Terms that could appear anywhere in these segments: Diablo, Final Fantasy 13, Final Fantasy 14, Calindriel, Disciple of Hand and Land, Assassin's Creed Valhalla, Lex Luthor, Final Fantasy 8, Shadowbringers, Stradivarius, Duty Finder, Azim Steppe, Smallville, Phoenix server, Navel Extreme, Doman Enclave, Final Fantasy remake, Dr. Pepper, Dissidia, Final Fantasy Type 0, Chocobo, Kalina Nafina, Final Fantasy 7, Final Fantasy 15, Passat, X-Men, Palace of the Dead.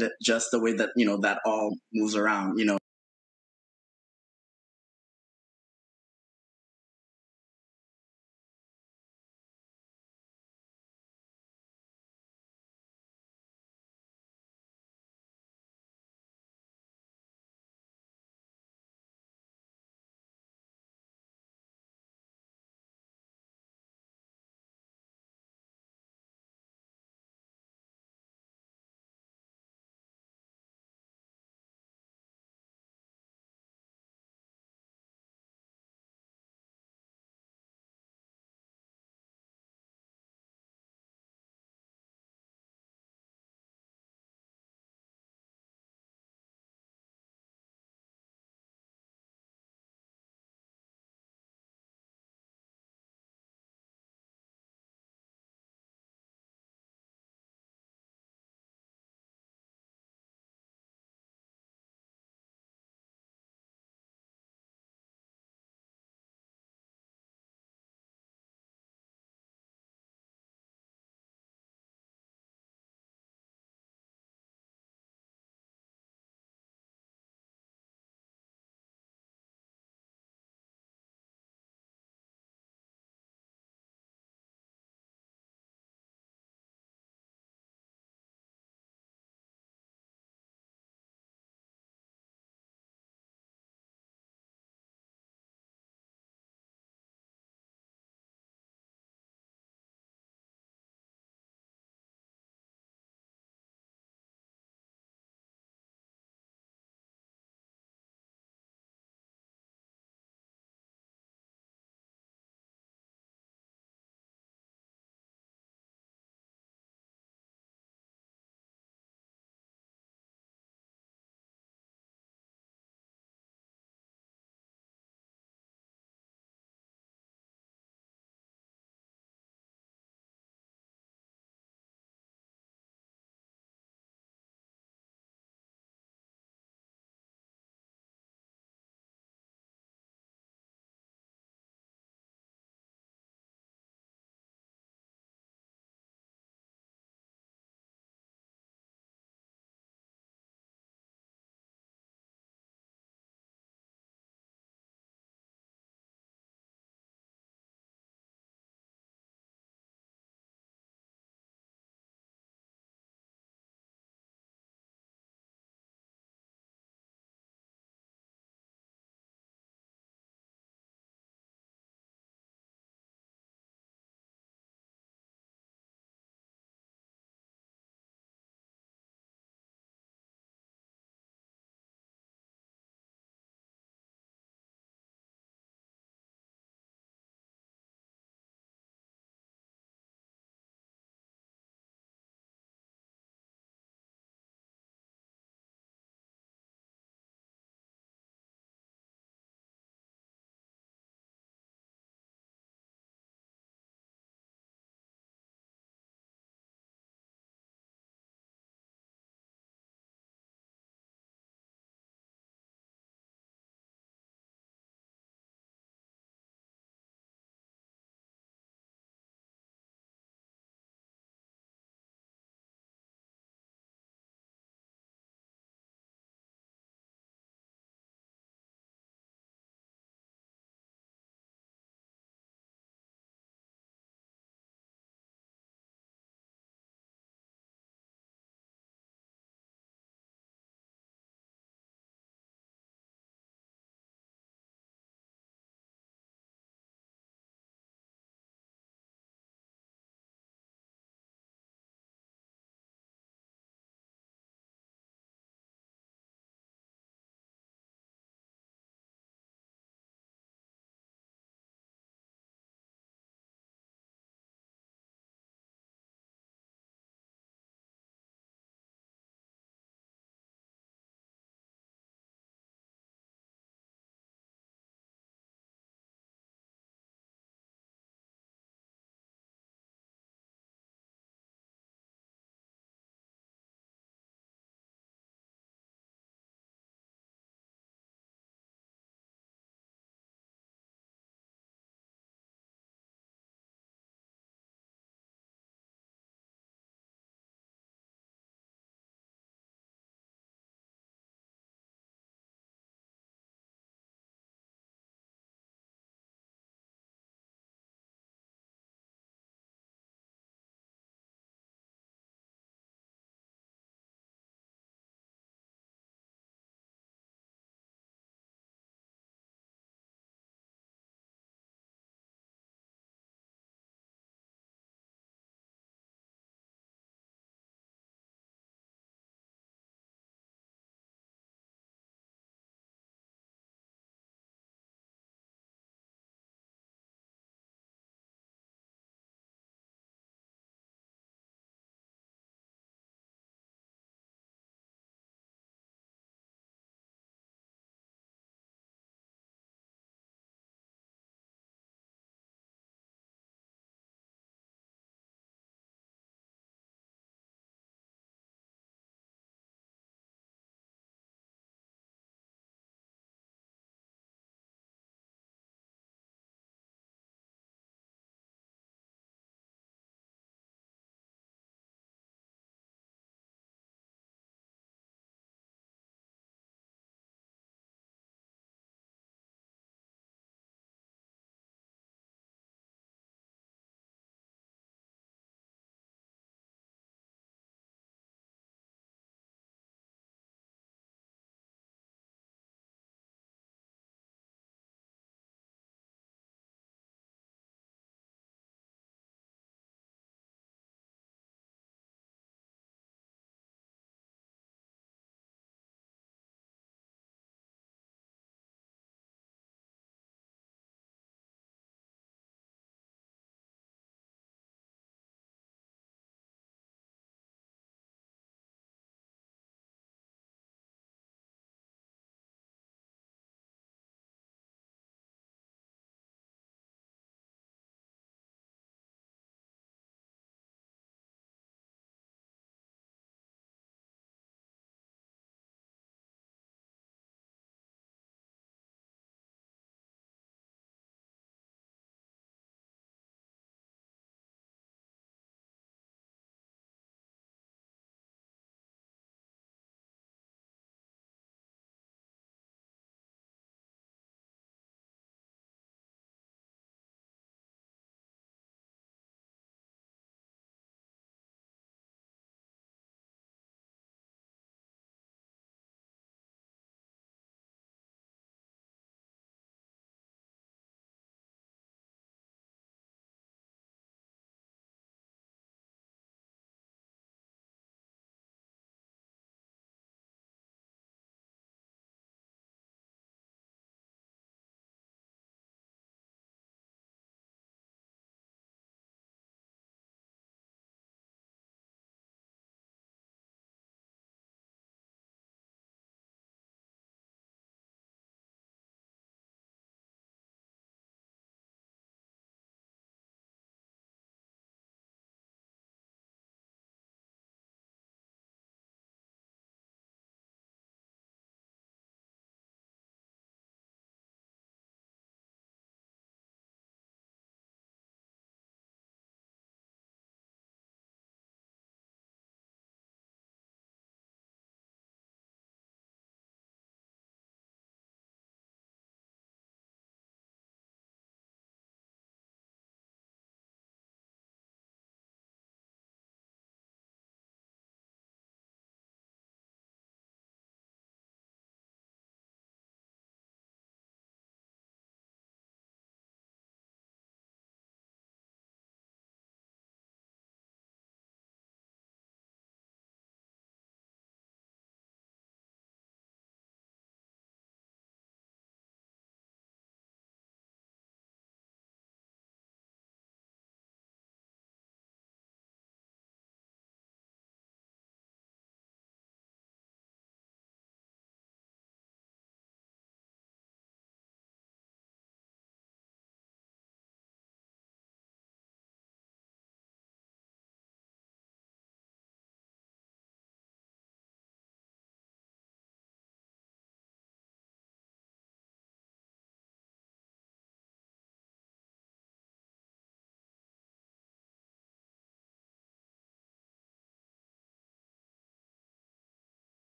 and just the way that, you know, that all moves around, you know.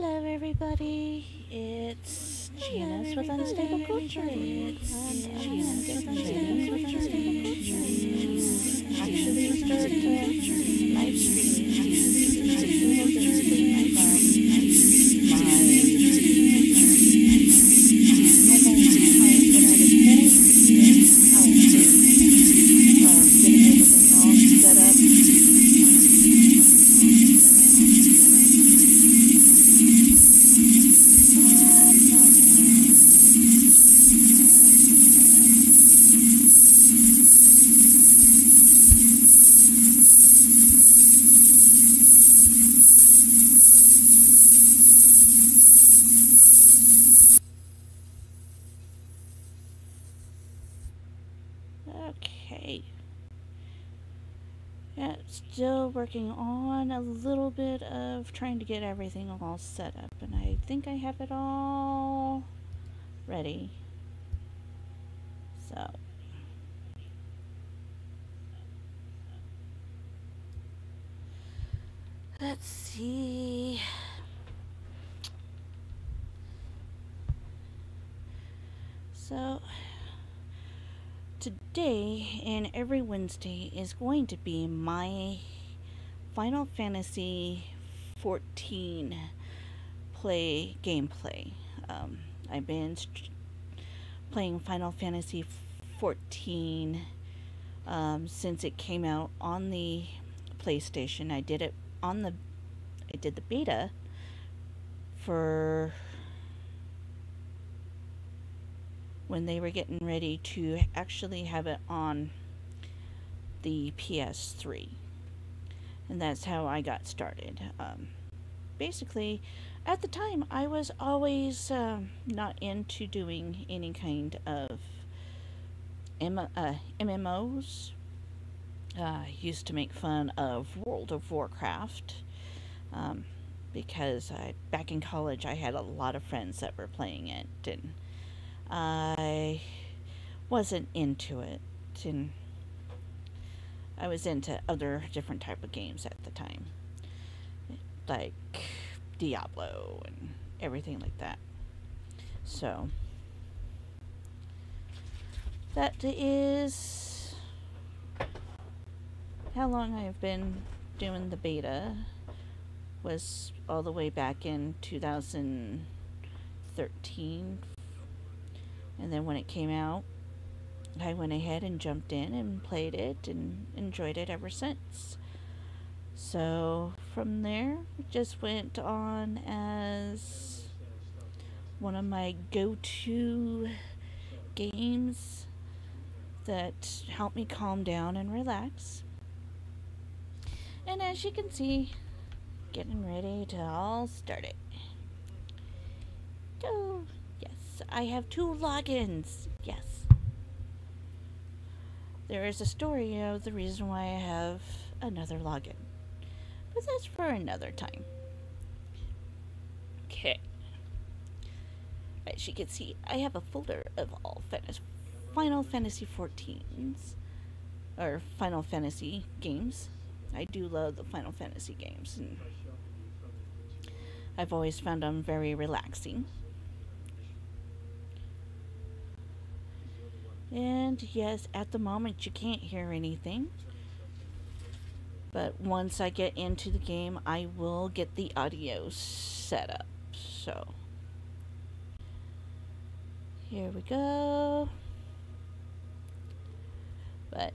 Hello everybody, it's Janice with Unstable Culture. Working on a little bit of trying to get everything all set up, and I think I have it all ready. So let's see. So today and every Wednesday is going to be my Final Fantasy 14 gameplay. I've been playing Final Fantasy 14 since it came out on the PlayStation. I did the beta for when they were getting ready to actually have it on the PS3. And that's how I got started. Basically, at the time, I was always not into doing any kind of MMOs. I used to make fun of World of Warcraft because back in college, I had a lot of friends that were playing it, and I wasn't into it. And I was into other different type of games at the time, like Diablo and everything like that. So that is how long I've been doing the beta. Was all the way back in 2013, and then when it came out, I went ahead and jumped in and played it and enjoyed it ever since. So from there, it just went on as one of my go-to games that helped me calm down and relax. And as you can see, getting ready to all start it. Oh, yes, I have 2 logins. Yes. There is a story of the reason why I have another login, but that's for another time. Okay. As you can see, I have a folder of all Final Fantasy 14s, or Final Fantasy games. I do love the Final Fantasy games, and I've always found them very relaxing. And yes, at the moment you can't hear anything, but once I get into the game, I will get the audio set up. So here we go. But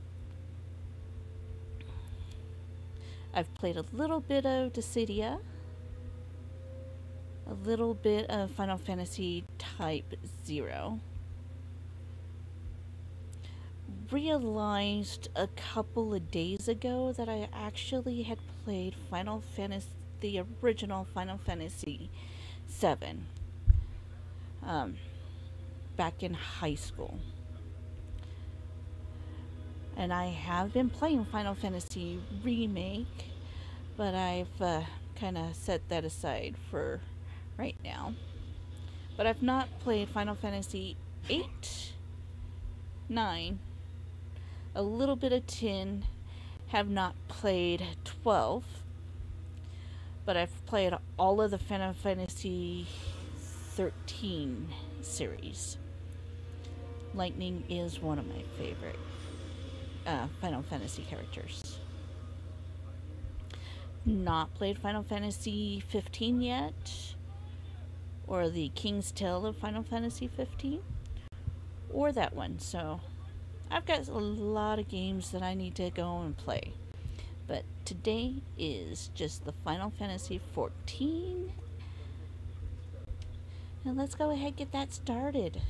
I've played a little bit of Dissidia, a little bit of Final Fantasy Type 0. Realized a couple of days ago that I actually had played Final Fantasy, the original Final Fantasy 7, back in high school. And I have been playing Final Fantasy Remake, but I've kind of set that aside for right now. But I've not played Final Fantasy 8, 9, a little bit of 10, have not played 12, but I've played all of the Final Fantasy 13 series. Lightning is one of my favorite Final Fantasy characters. Not played Final Fantasy 15 yet, or the King's Tale of Final Fantasy 15, or that one, so I've got a lot of games that I need to go and play. But today is just the Final Fantasy 14, and let's go ahead and get that started.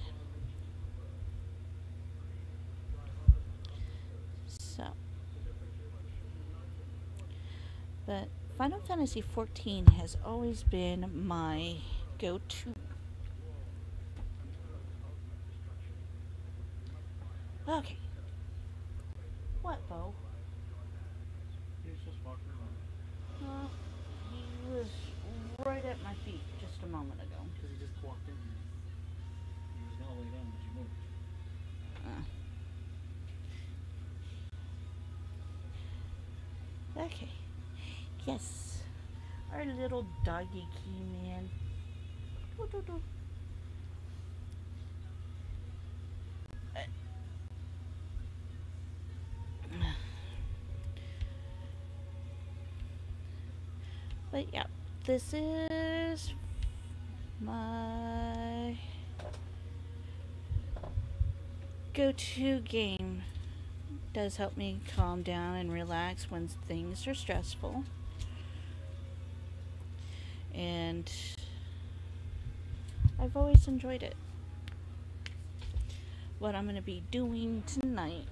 But Final Fantasy 14 has always been my go-to. Okay. What, Bo? He's just walking around. He was right at my feet just a moment ago. Because he just walked in. He was gonna lay down, but you moved. Okay. Yes, our little doggy came in. Doo, doo, doo. But yeah, this is my go-to game. It does help me calm down and relax when things are stressful. And I've always enjoyed it. What I'm going to be doing tonight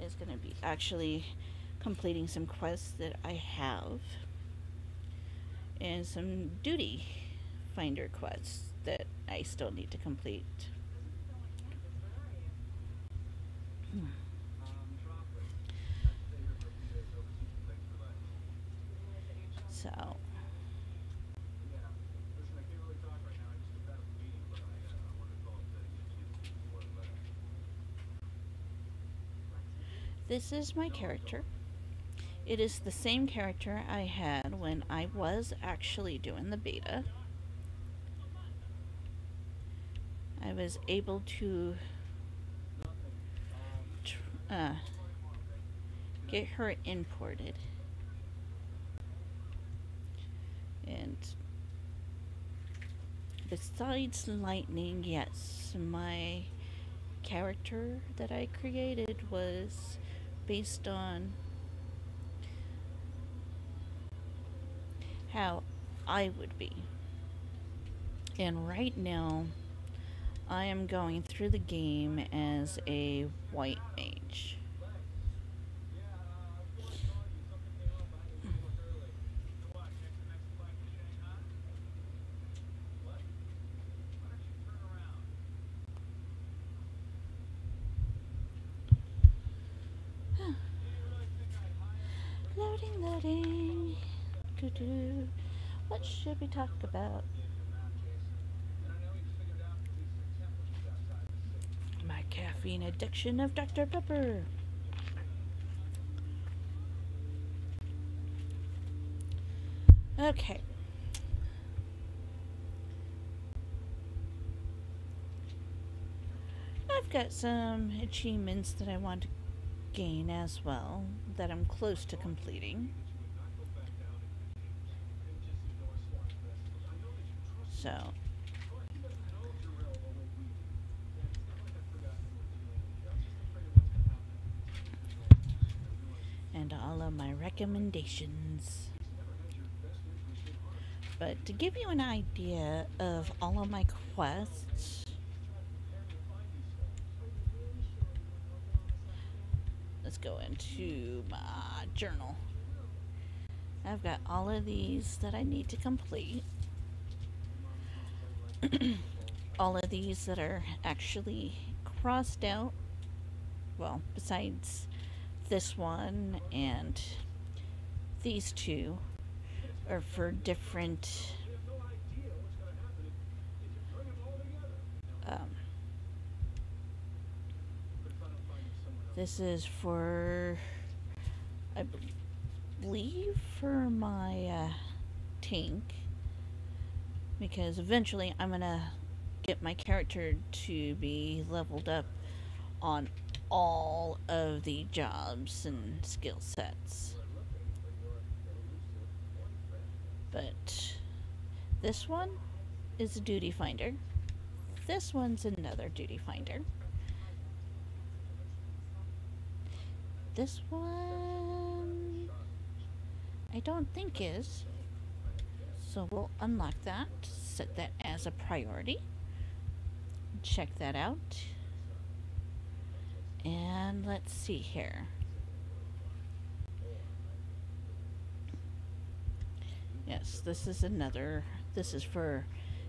is going to be actually completing some quests that I have, and some Duty Finder quests that I still need to complete. So, this is my character. It is the same character I had when I was actually doing the beta. I was able to get her imported. And besides Lightning, yes, my character that I created was based on how I would be. And right now, I am going through the game as a white mage. Loading. Doo-doo. What should we talk about? My caffeine addiction of Dr. Pepper. Okay. I've got some achievements that I want to gain as well, that I'm close to completing. So, and all of my recommendations. But to give you an idea of all of my quests, let's go into my journal. I've got all of these that I need to complete. All of these that are actually crossed out, well, besides this one and these two, are for different this is for leave for my tank, because eventually I'm gonna get my character to be leveled up on all of the jobs and skill sets. But this one is a duty finder. This one's another duty finder. This one I don't think is. So we'll unlock that, set that as a priority. Check that out. And let's see here. Yes, this is another, this is for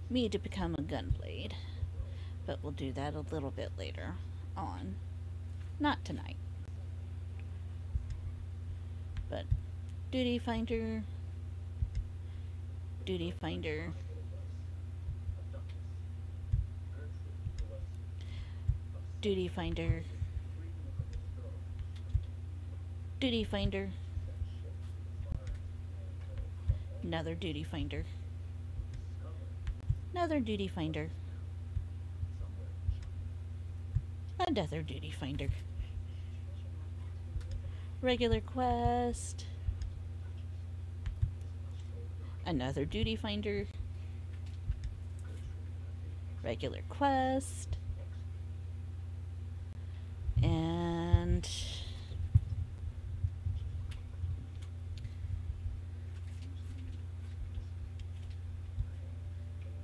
me to become a gunblade. But we'll do that a little bit later on. Not tonight. But duty finder, duty finder. Duty finder. Duty finder. Another duty finder. Another duty finder. Another duty finder. Regular quest. Another duty finder. Regular quest. And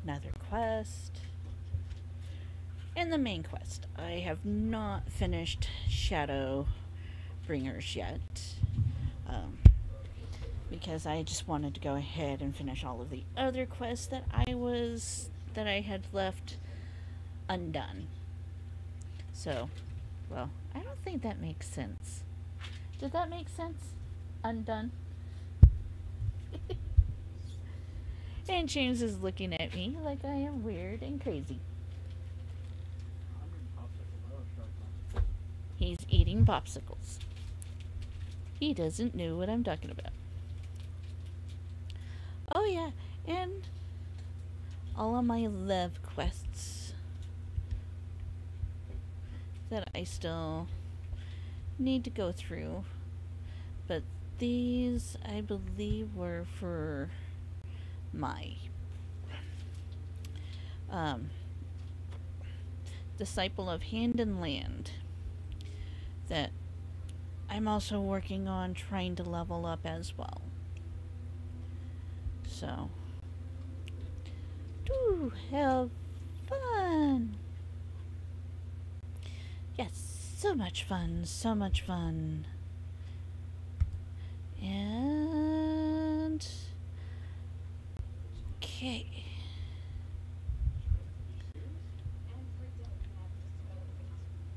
another quest. And the main quest. I have not finished Shadowbringers yet. Because I just wanted to go ahead and finish all of the other quests that I had left undone. So, well, I don't think that makes sense. Did that make sense? Undone. And James is looking at me like I am weird and crazy. He's eating popsicles. He doesn't know what I'm talking about. Oh yeah, and all of my love quests that I still need to go through. But these, I believe, were for my Disciple of Hand and Land that I'm also working on trying to level up as well. So, do have fun! Yes, so much fun, so much fun. And okay.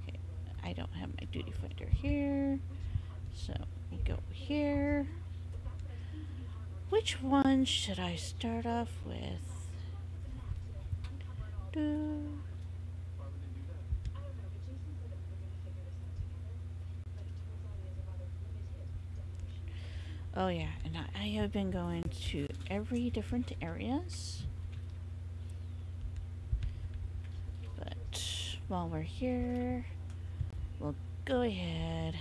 Okay, I don't have my duty finder here, so we go here. Which one should I start off with? Oh yeah, and I have been going to every different areas. But while we're here, we'll go ahead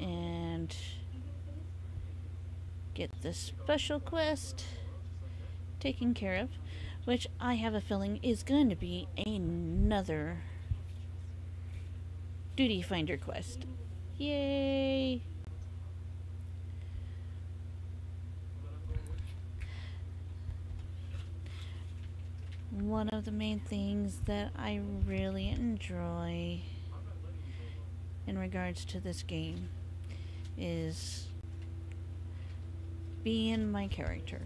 and get this special quest taken care of, which I have a feeling is going to be another duty finder quest. Yay! One of the main things that I really enjoy in regards to this game is being my character.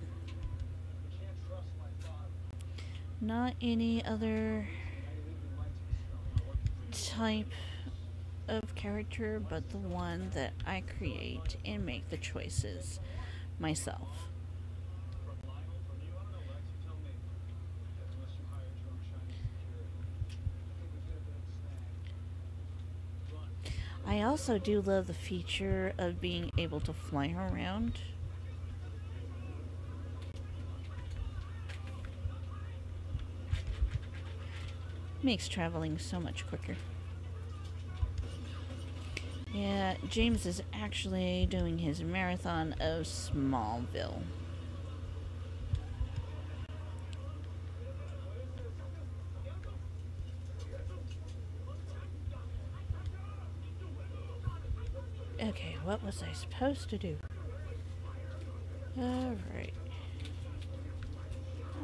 Not any other type of character but the one that I create and make the choices myself. I I also do love the feature of being able to fly around. Makes traveling so much quicker. Yeah, James is actually doing his marathon of Smallville. Okay, what was I supposed to do? Alright.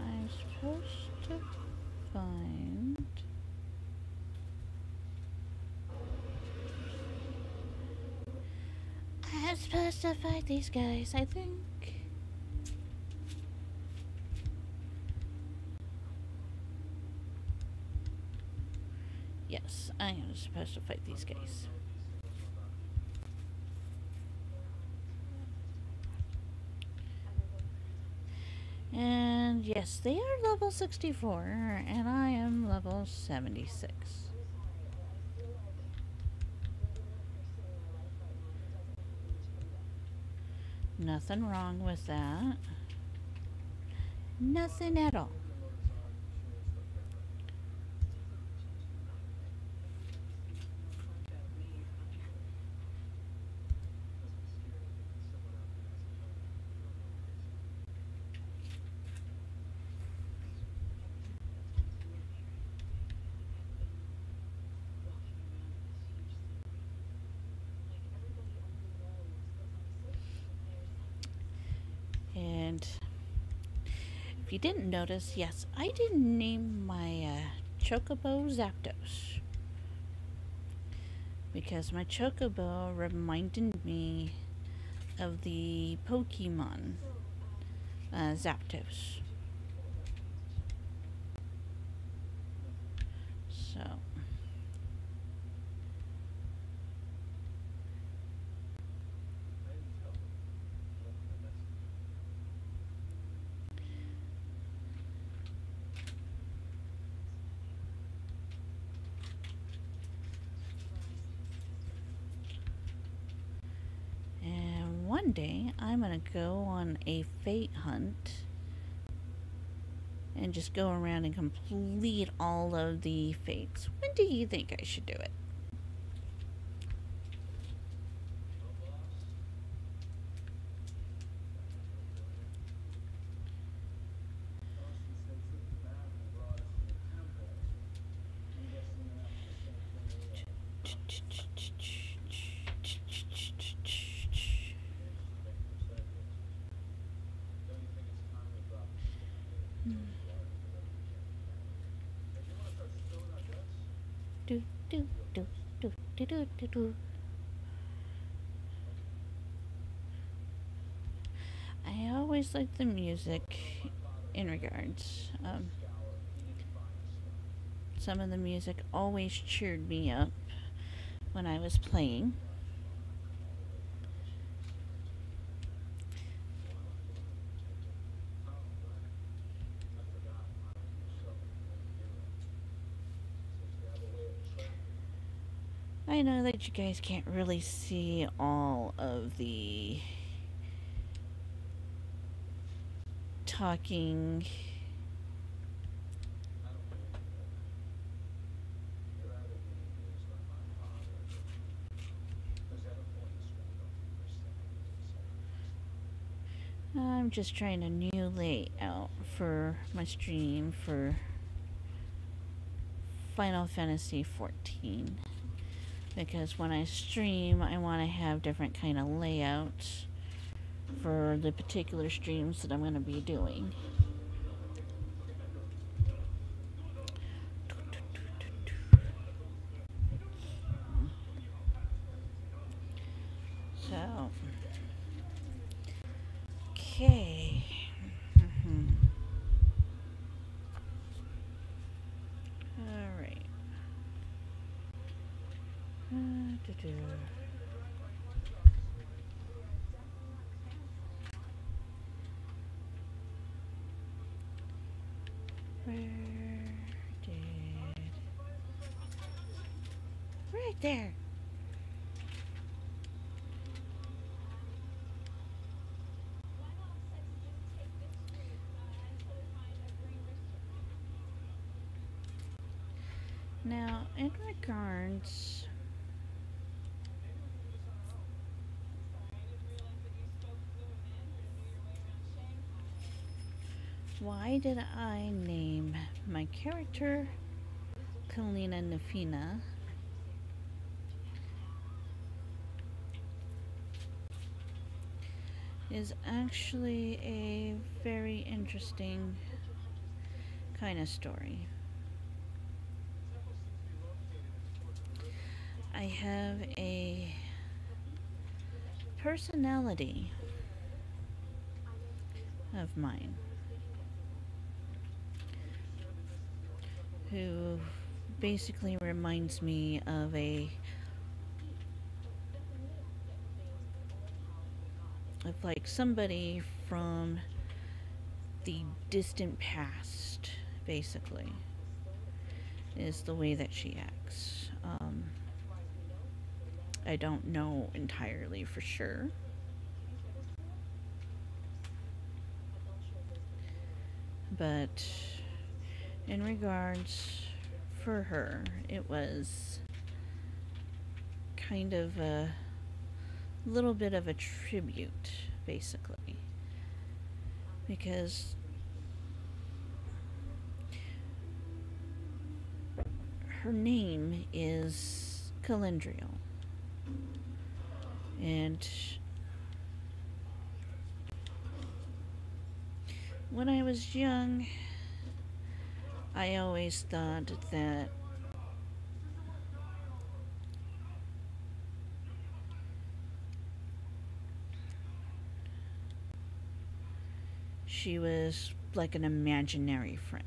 I'm supposed to find... I'm supposed to fight these guys, I think. Yes, I am supposed to fight these guys. And yes, they are level 64, and I am level 76. Nothing wrong with that. Nothing at all. If you didn't notice, yes, I didn't name my Chocobo Zapdos, because my Chocobo reminded me of the Pokemon Zapdos. So day I'm gonna go on a fate hunt and just go around and complete all of the fates. When do you think I should do it? I always like the music in regards. Some of the music always cheered me up when I was playing. I know that you guys can't really see all of the talking . I'm just trying a new layout for my stream for Final Fantasy 14. Because when I stream, I want to have different kind of layouts for the particular streams that I'm going to be doing. So, okay. Right there. Now, in regards... why did I name my character Kalina Nafina? Is actually a very interesting kind of story. I have a personality of mine who basically reminds me of like somebody from the distant past, basically, is the way that she acts. I don't know entirely for sure. But in regards for her, it was kind of a little bit of a tribute, basically, because her name is Calindriel, and when I was young, I always thought that she was like an imaginary friend,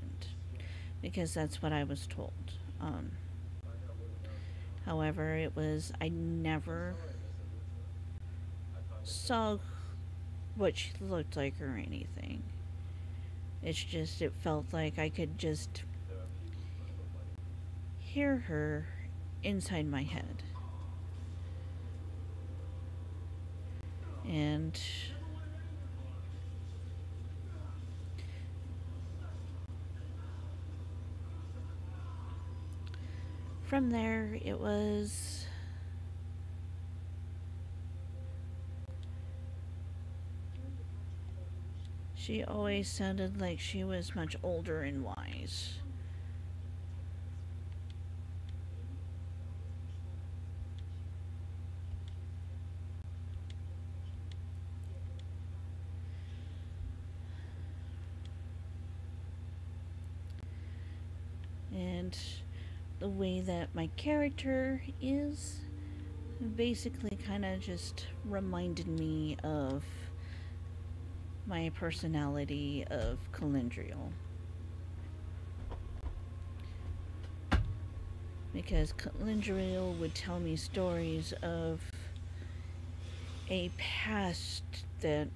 because that's what I was told. However, I never saw what she looked like or anything. It's just, it felt like I could just hear her inside my head. And from there, it was she always sounded like she was much older and wise. And the way that my character is basically kind of just reminded me of my personality of Calindriel, because Calindriel would tell me stories of a past that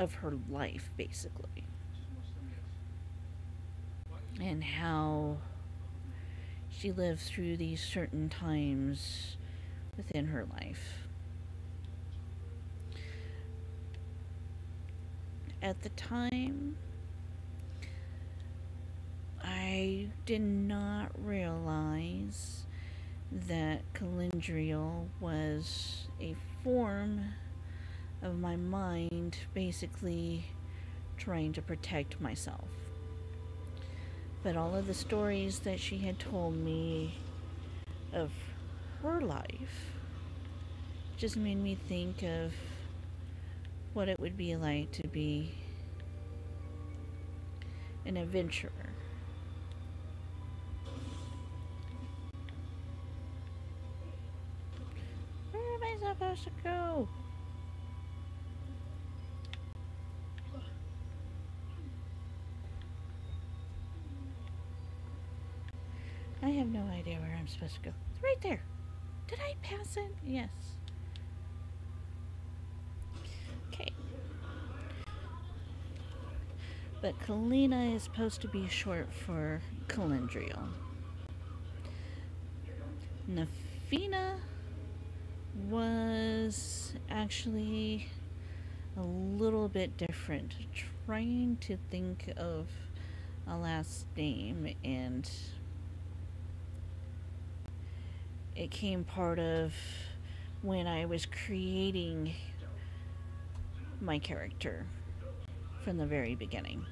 of her life, basically, and how she lived through these certain times within her life. At the time, I did not realize that Calindriel was a form of my mind, basically trying to protect myself. But all of the stories that she had told me of her life just made me think of what it would be like to be an adventurer. Where am I supposed to go? I have no idea where I'm supposed to go. It's right there. Did I pass it? Yes. But Kalina is supposed to be short for Calindriel. Nafina was actually a little bit different. Trying to think of a last name, and it came part of when I was creating my character from the very beginning.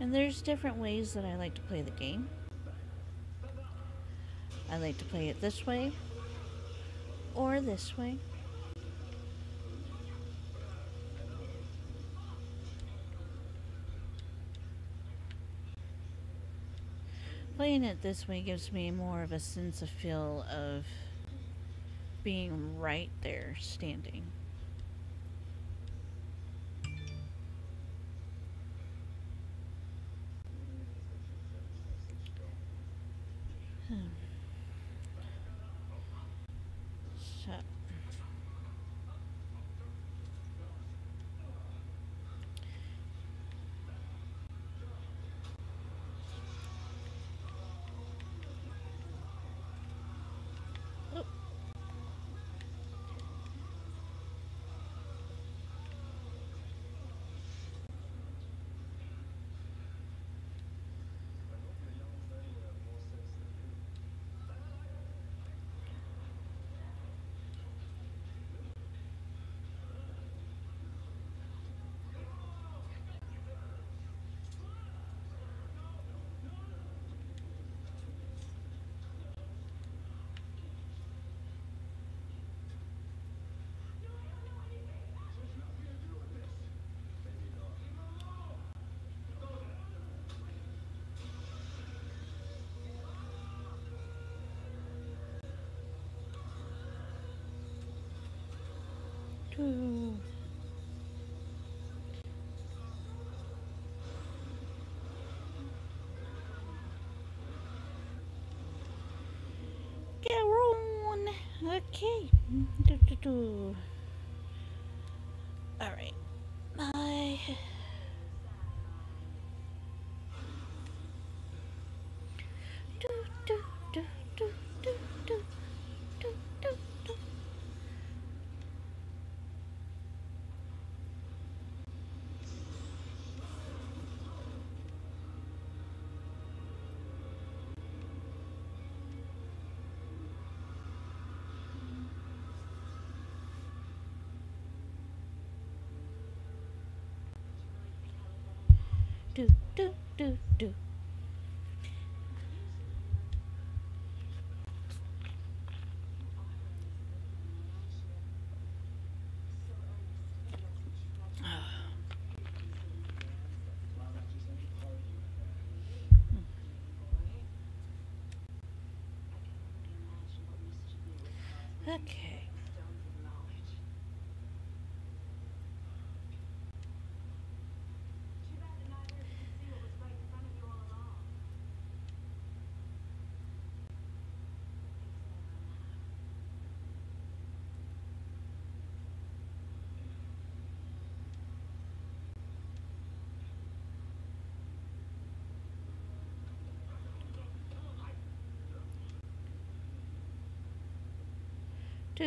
And there's different ways that I like to play the game. I like to play it this way, or this way. Playing it this way gives me more of a sense of feel of being right there, standing. Ooh. Get on. Okay. All right. Bye. Do. Okay. Do. Do. True.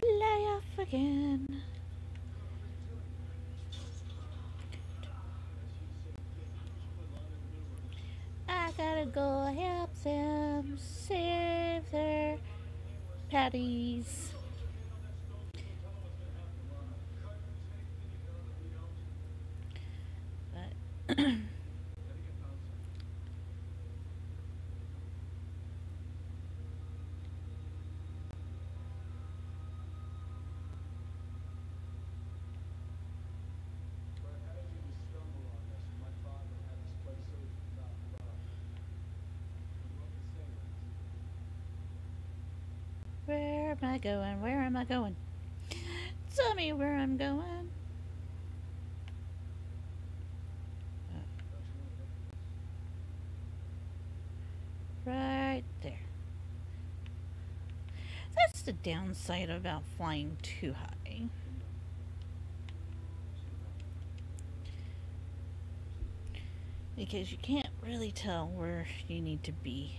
Fly off again. I gotta go help them save their patties. Going? Where am I going? Tell me where I'm going. Right there. That's the downside about flying too high. Because you can't really tell where you need to be.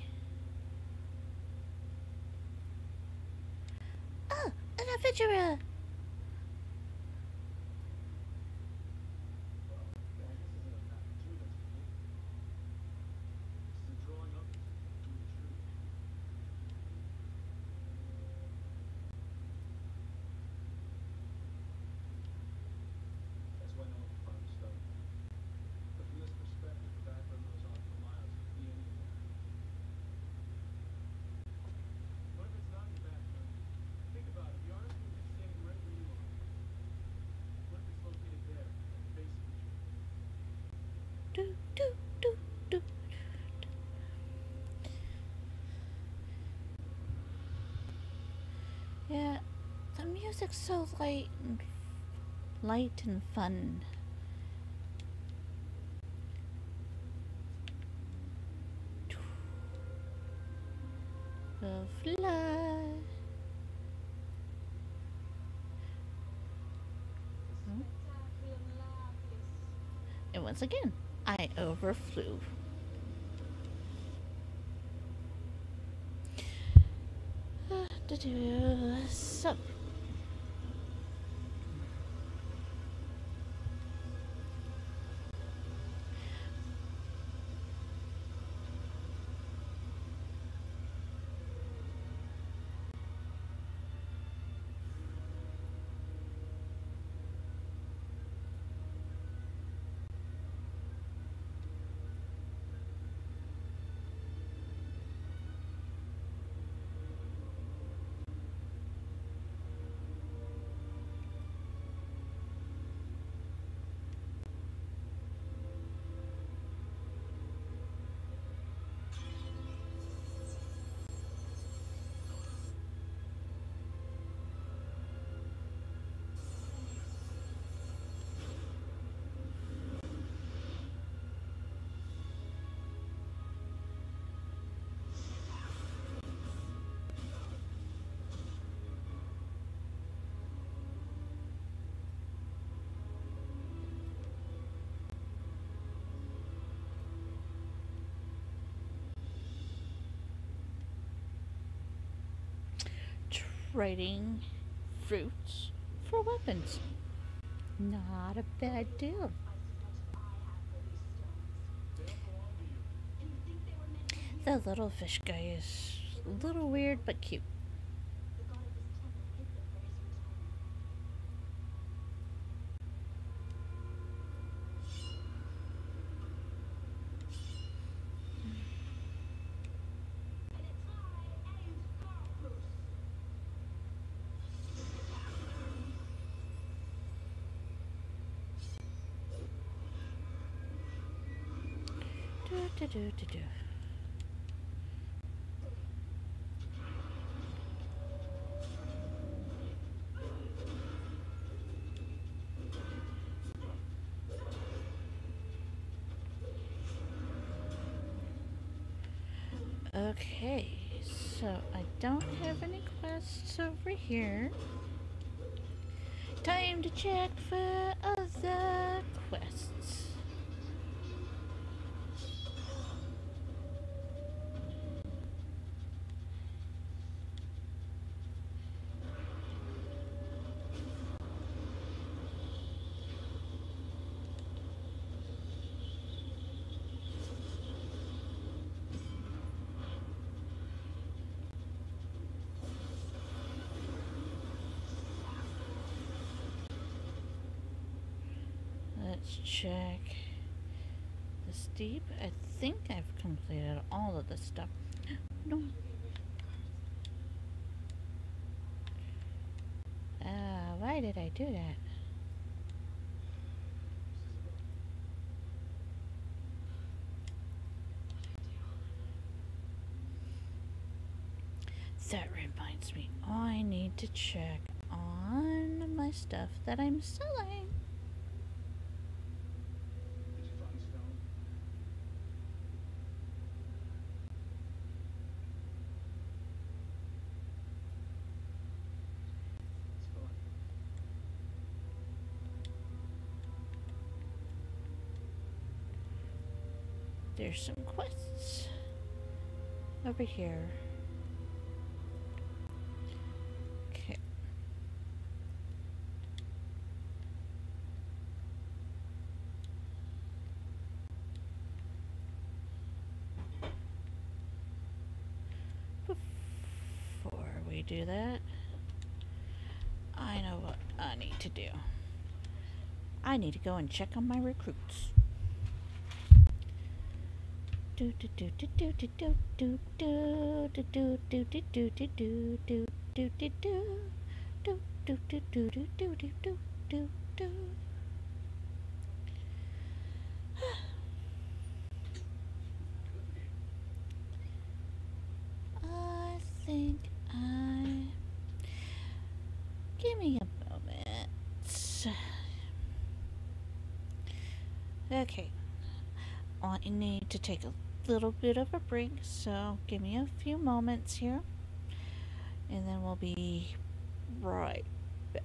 Adventurer! Yeah, the music's so light and fun. Go fly. And once again, I overflew. So, trading fruits for weapons. Not a bad deal. The little fish guy is a little weird but cute. Okay, so I don't have any quests over here. Time to check for other quests. Check the steep. I think I've completed all of this stuff. No. Why did I do that? That reminds me, I need to check on my stuff that I'm selling. There's some quests over here. Okay. Before we do that, I know what I need to do. I need to go and check on my recruits. Do do do do do do do do do do do do do do do do do do do do do do do do do do. I think I... Give me a moment. Okay. I need to take a little bit of a break, so give me a few moments here and then we'll be right back.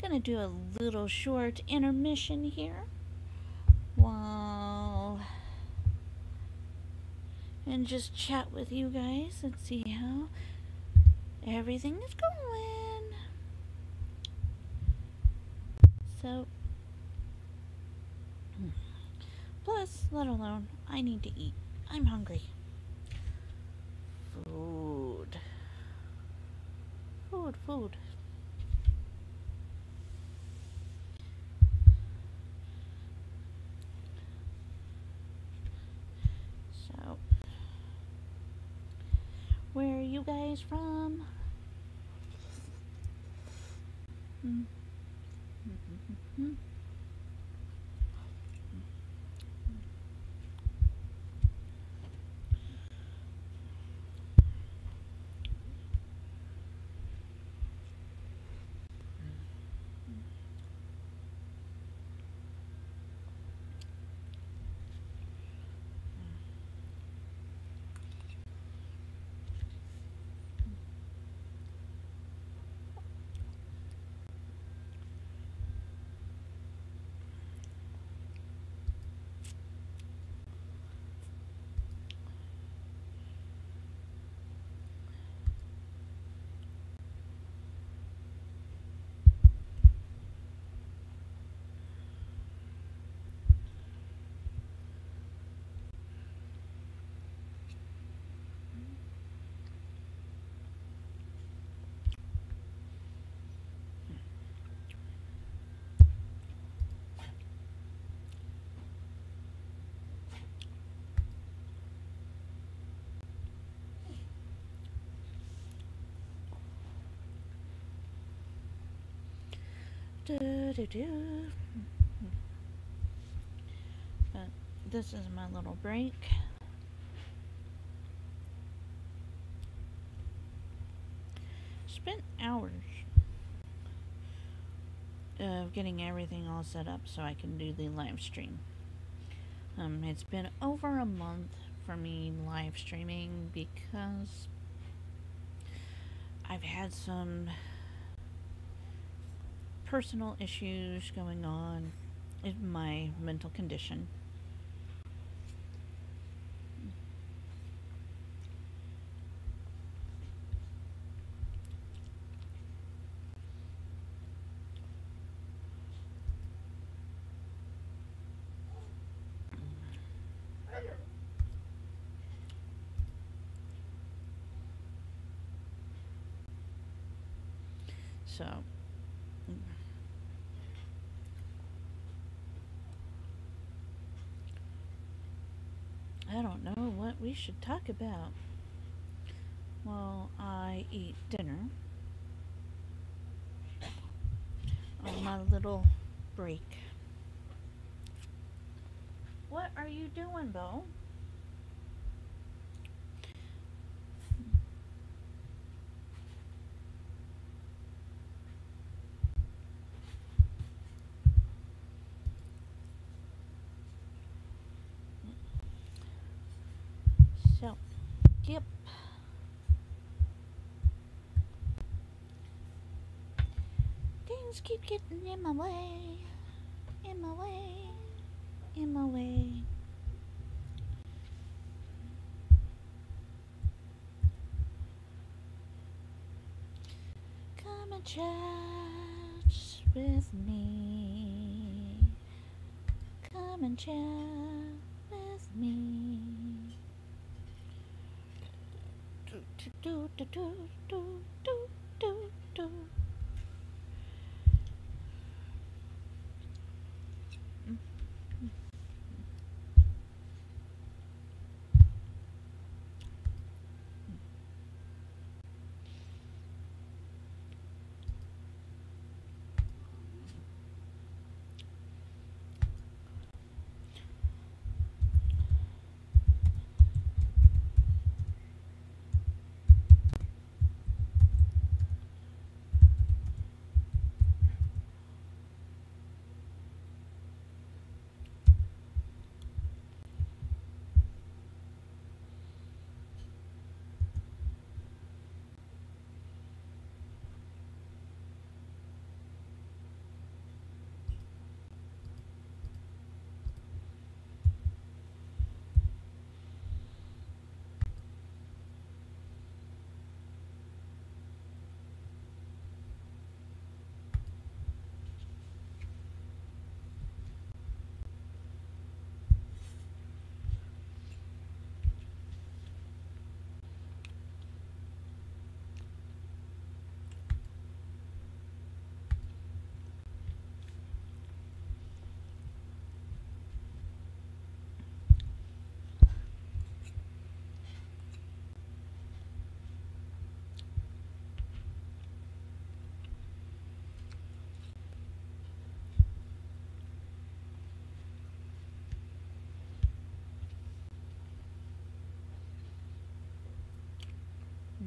Gonna do a little short intermission here while and just chat with you guys and see how everything is going. So plus, let alone, I need to eat. I'm hungry. Food. Food, food. So, where are you guys from? But this is my little break. Spent hours of getting everything all set up so I can do the live stream. It's been over a month for me live streaming because I've had some personal issues going on in my mental condition. So I don't know what we should talk about while I eat dinner on my little break. What are you doing, Bo? Yep. Things keep getting in my way, in my way, in my way. Come and chat with me. Come and chat with me. Do you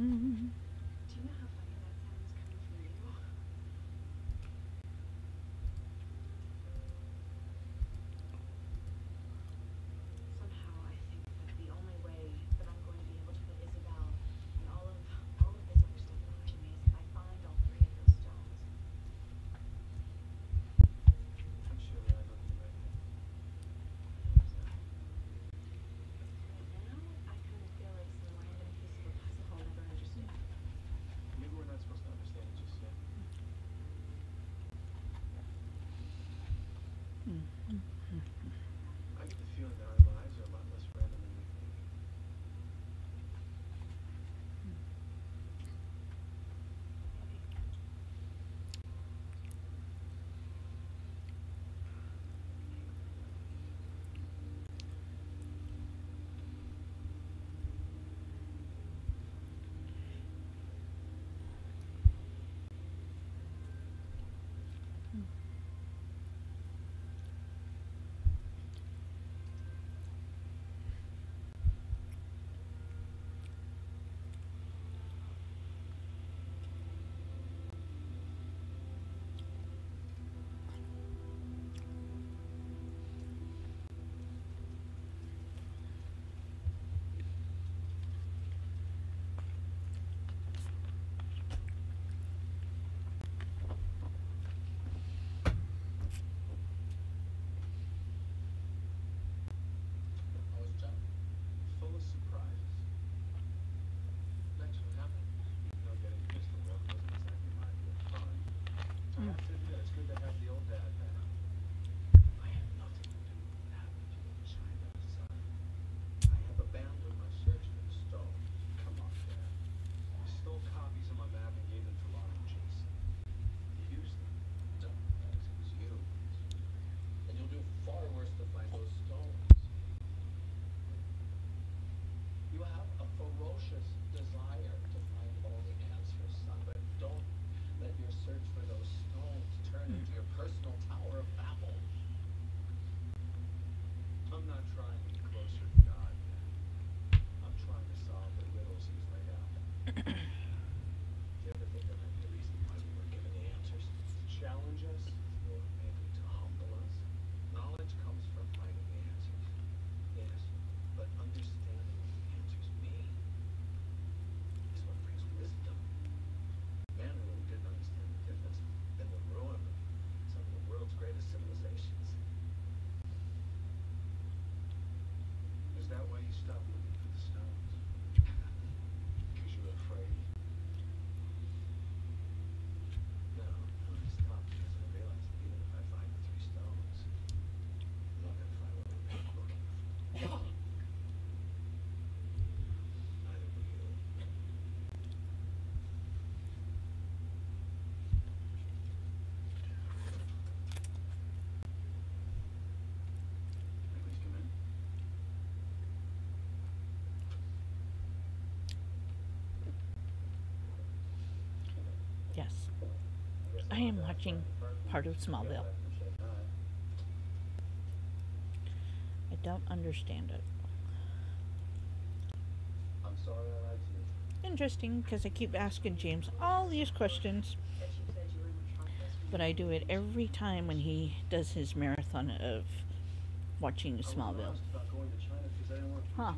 know how funny that sounds coming from you? Somehow I think that the only way that I'm going to be able to put Isabel and all of this other stuff behind me is if I find all three of those stones. I'm sure that I love you right now. Yes, I am watching part of Smallville. I don't understand it. I'm sorry I lied to you. Interesting, because I keep asking James all these questions, but I do it every time when he does his marathon of watching Smallville. Huh.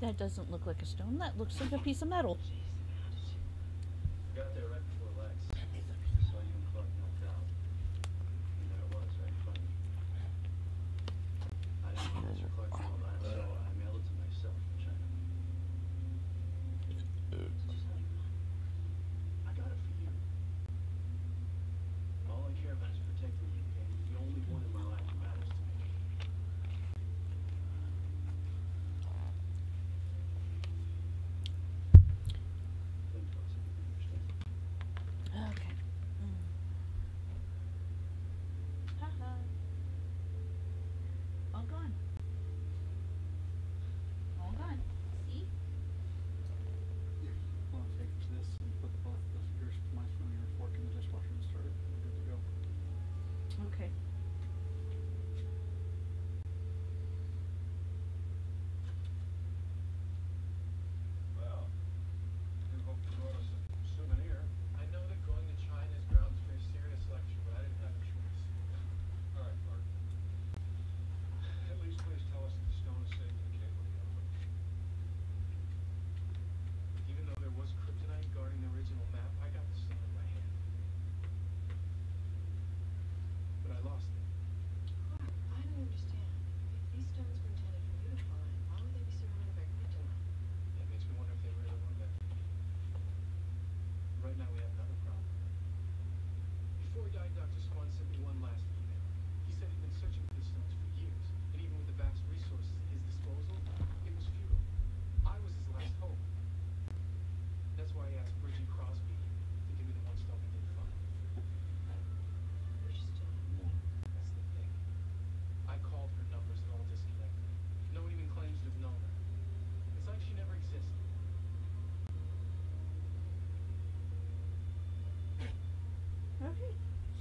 That doesn't look like a stone. That looks like a piece of metal. Got there right before Lex. Saw you and Clark knocked out. And there it was, right in front of me. I didn't know it was Clark and all that, so I mailed it to myself from China. I got it for you. All I care about is protecting you, and you're the only one in my life who matters to me. Okay,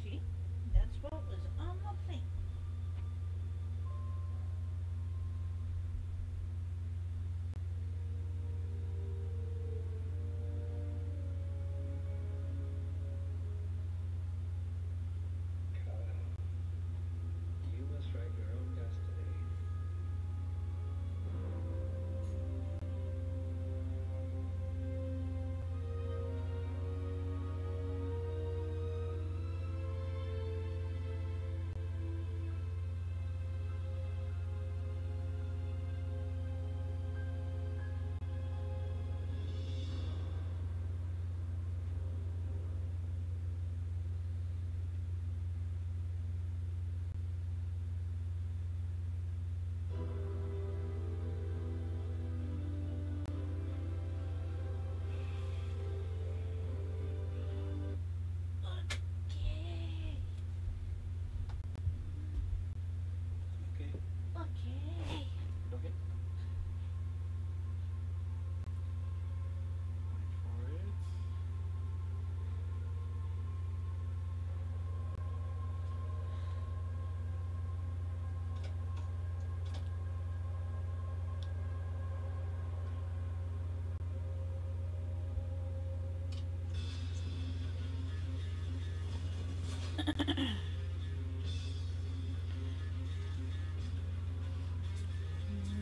see? That's what was on the plate.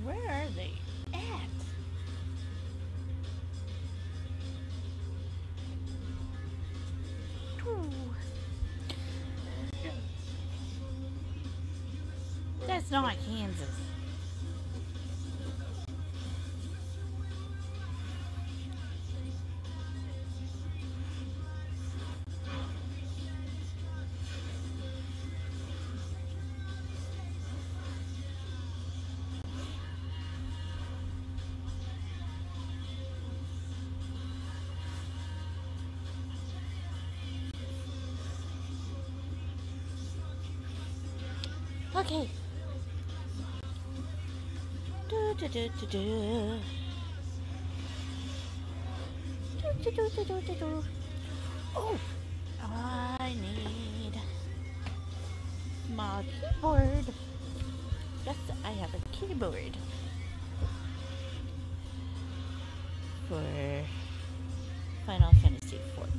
Where are they at? That's not Kansas. Okay. Oh, I need my keyboard. Yes, I have a keyboard for Final Fantasy 14.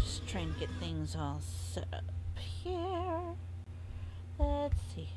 Just trying to get things all set up here. Let's see.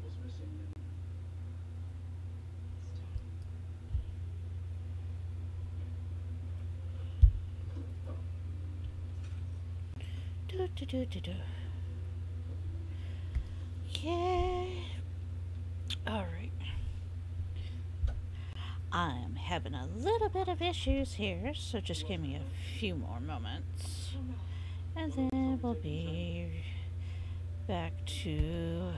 symbol's missing. Yeah. Alright. I am having a little bit of issues here, so just give me a few more moments. And then we'll be back to...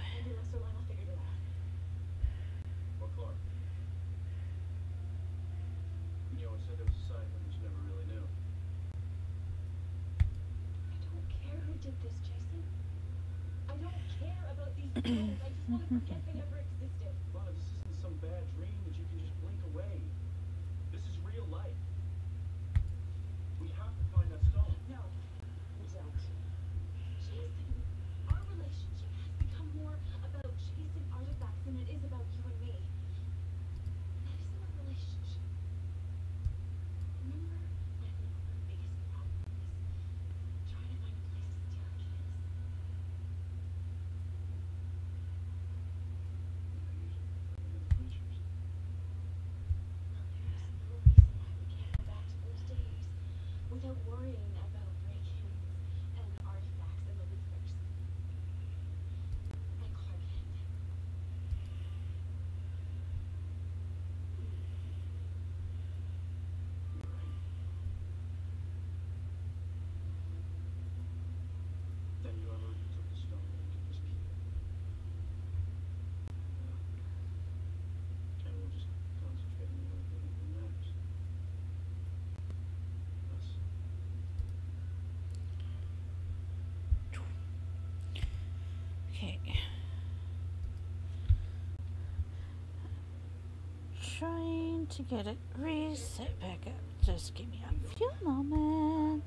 trying to get it reset back up. Just give me a few moments.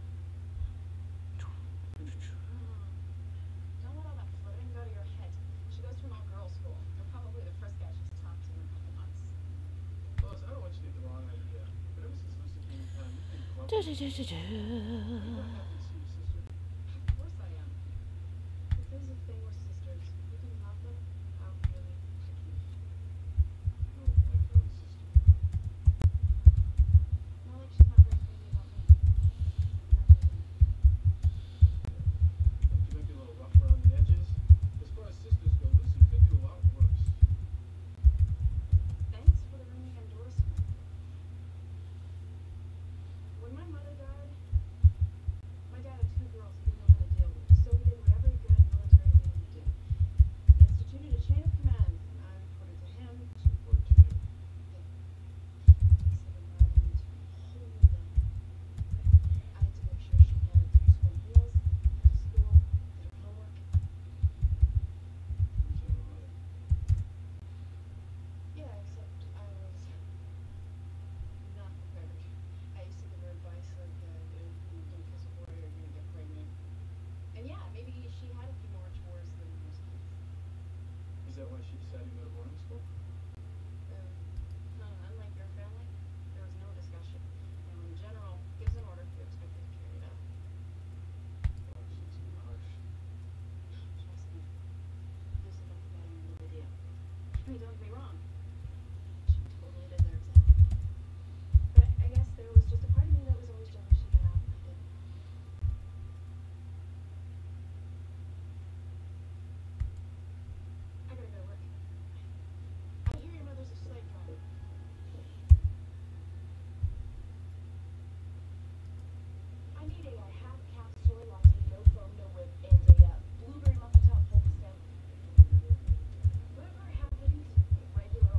Don't get me wrong. She totally deserves it. But I guess there was just a part of me that was always jealous she got out and I didn't. I gotta go to work. I hear your mother's a slave driver. I need a half-calf soy latte, no foam, no whip, and a blueberry muffin top full of stem. Regular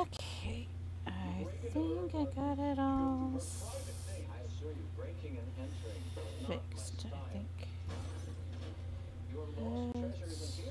Okay, I think I got it all fixed, I think. Let's see.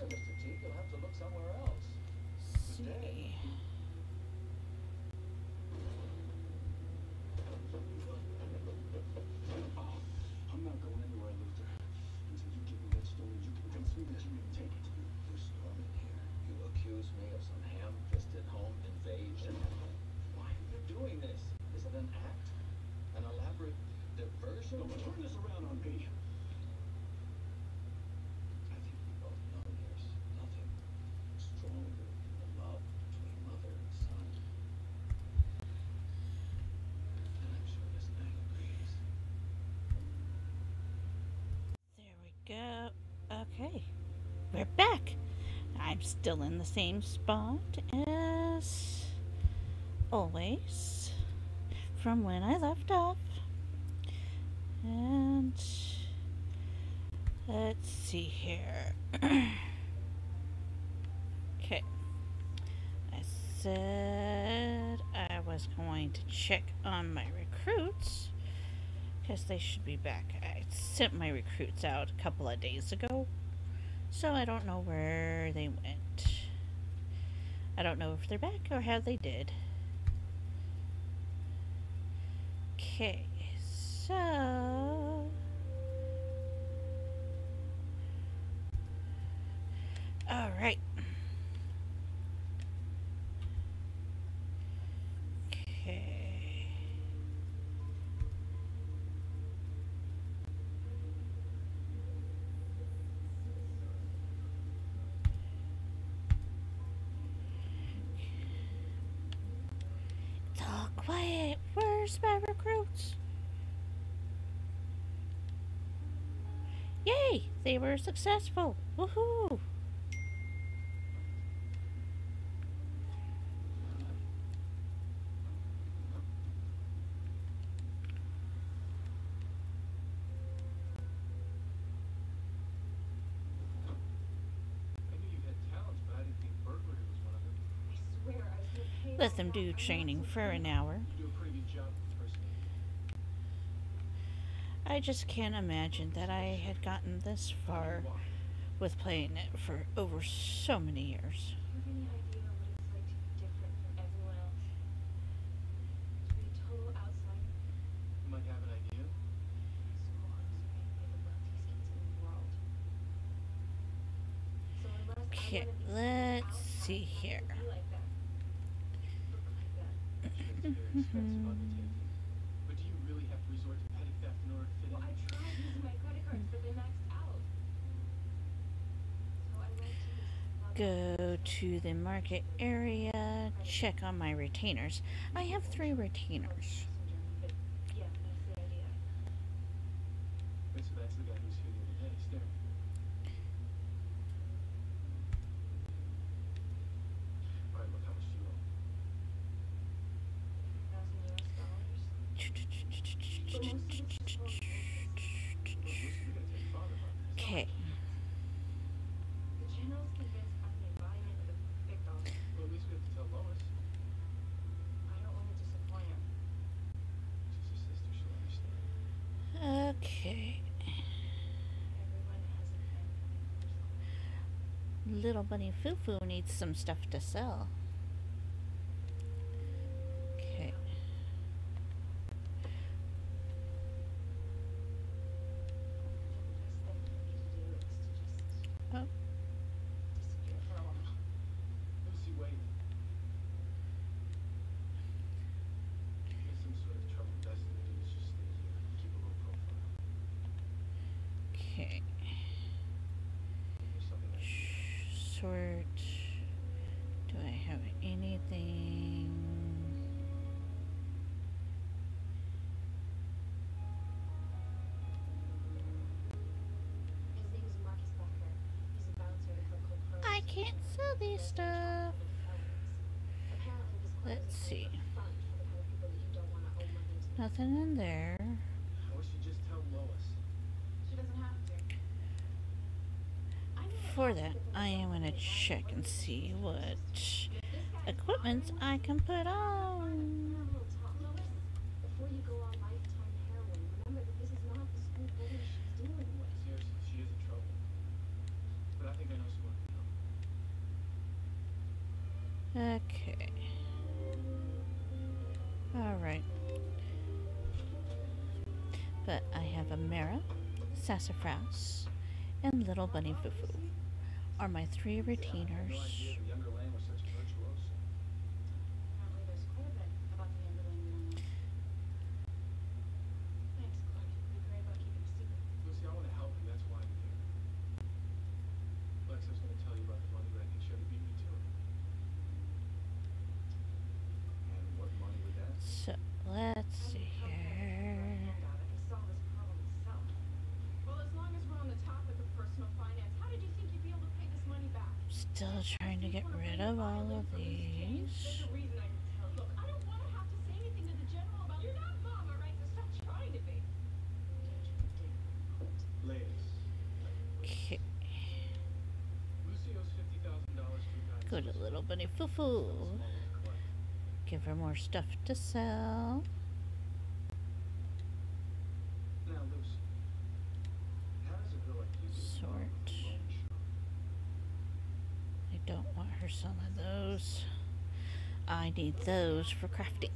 Go. Okay, we're back. I'm still in the same spot as always from when I left off. And let's see here. Okay, I said I was going to check on my recruits because they should be back. I sent my recruits out a couple of days ago, so I don't know where they went. I don't know if they're back or how they did. Okay, so... Alright. My recruits. Yay! They were successful. Woohoo! Let them do training for an hour. I just can't imagine that I had gotten this far with playing it for over so many years. Okay, let's see here. Go to the market area, check on my retainers. I have 3 retainers. Little bunny Fufu needs some stuff to sell. Okay. Oh. Okay. Sort. Do I have anything? I can't sell these stuff. Let's see. Nothing in there. Before that, I am going to check and see what equipment I can put on. Okay. Alright. But I have Amara, Sassafras, and Little Bunny Fufu. Are my 3 retainers. So let's see here. Still trying to get rid of all of these. Look, I don't want to have to say anything to the general about you're not mom, all right? So stop trying to be. Okay. Go to Little Bunny Fufu. Give her more stuff to sell. Sort. Don't want her selling those. I need those for crafting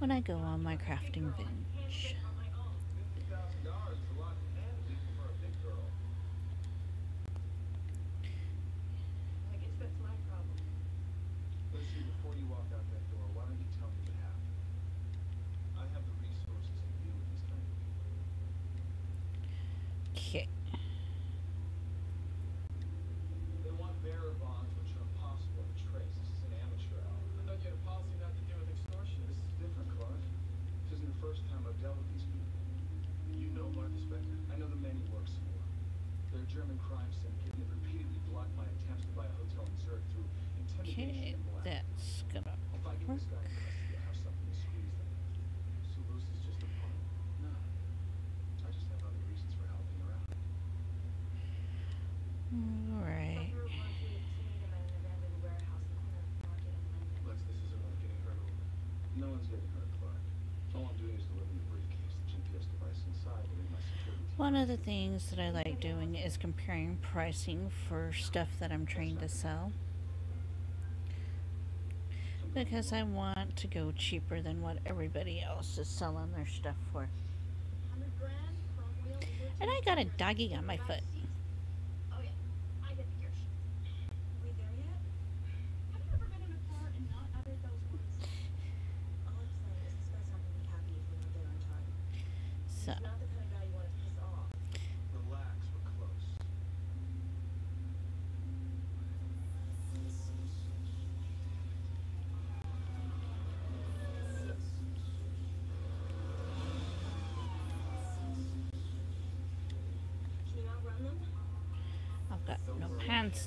when I go on my crafting binge. Okay, that's gonna work. All right. No one's getting hurt, Clark. All I'm doing is delivering the briefcase. One of the things that I like doing is comparing pricing for stuff that I'm trying to sell, because I want to go cheaper than what everybody else is selling their stuff for. And I got a doggy on my foot. So.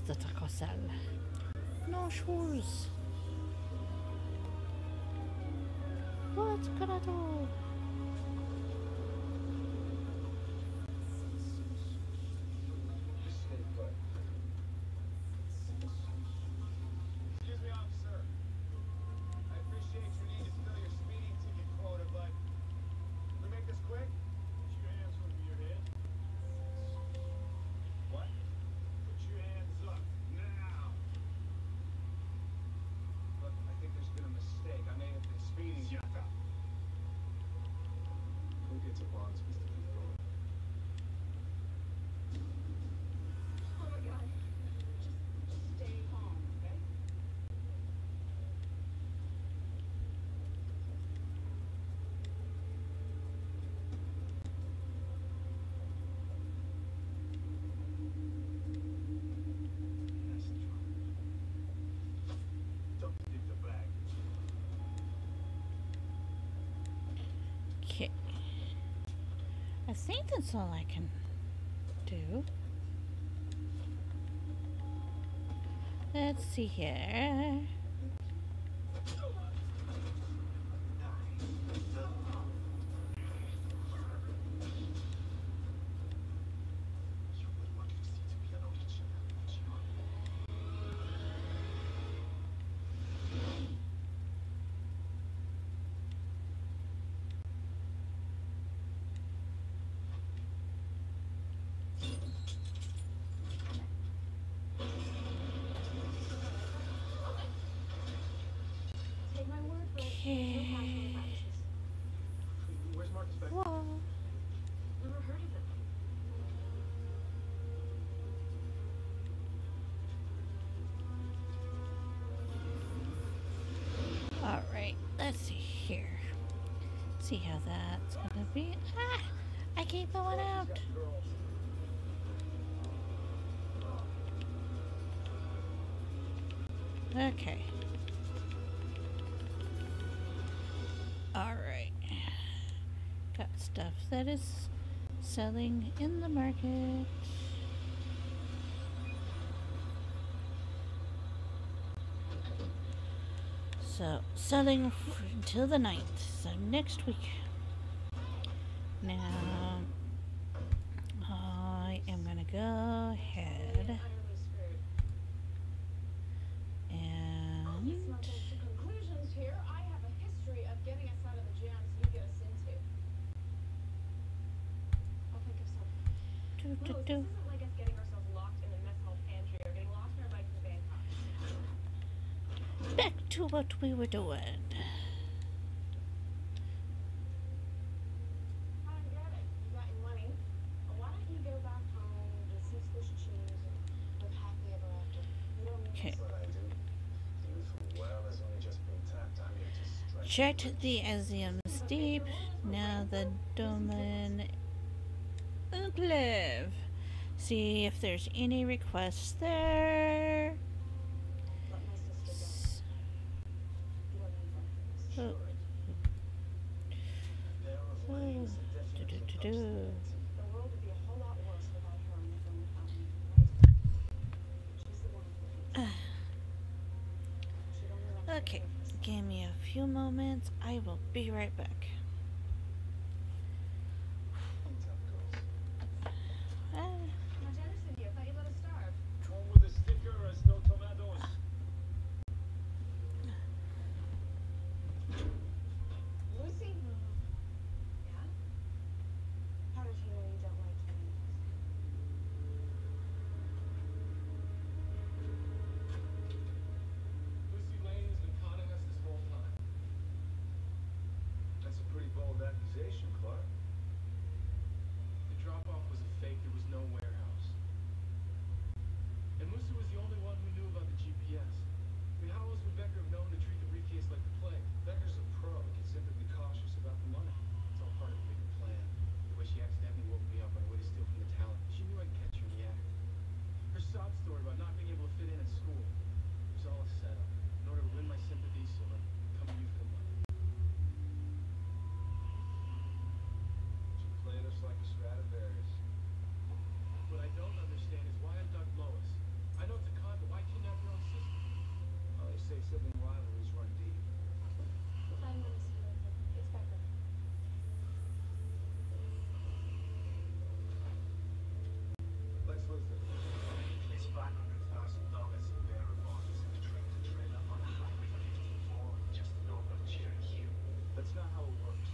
That I can sell. No shoes. What can I do? I think that's all I can do. Let's see here. See how that's gonna be. Ah, I keep going out. Okay. All right. Got stuff that is selling in the market. So, selling until the 9th, so next week. Now, I am going to go ahead and... conclusions here. I have a history of getting us out of the jams you get us into. I'll think of something. This isn't like us getting ourselves locked in the mess hall pantry or getting lost in our bikes in Bangkok. Back to what we were doing. Checked the Azim Steppe, now the Doman Enclave. See if there's any requests there. Oh. Oh. Do-do-do-do. Okay. Give me a few moments. I will be right back. organization, Clark. The drop-off was a fake. There was no warehouse. And Musa was the only one who knew about the GPS. I mean, how else would Becker have known to treat the briefcase like the plague? Becker's a pro. He can simply be cautious about the money. It's all part of a bigger plan. The way she accidentally woke me up on the way to steal from the talent. She knew I'd catch her in the act. Her sob story about not being able to fit in at school. It was all a setup in order to win my sympathy so I'd come to you for the money. Us like a Stradivarius. What I don't understand is why I dug Lois. I know it's a con, but why kidnap your own sister? Well, they say sibling rivalries run deep. Time to see you. It's Becker. Lex Luthor. It's $500,000 in bearer bonds and a trailer on Highway 54, just north of Cherokee. That's not how it works.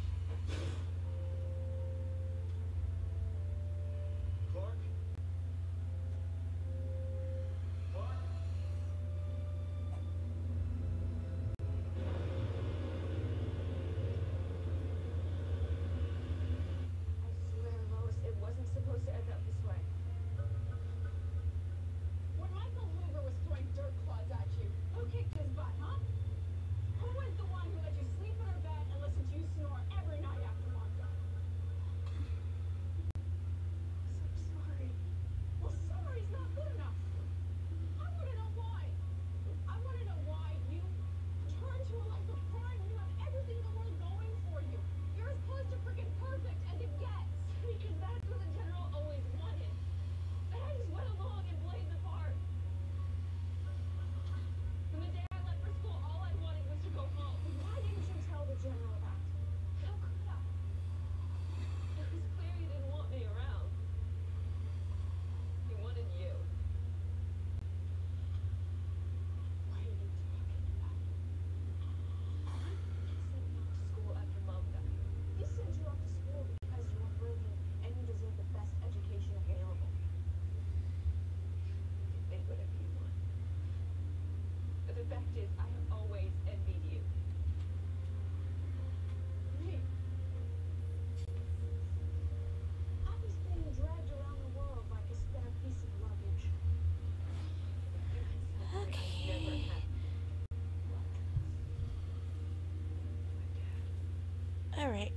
Alright,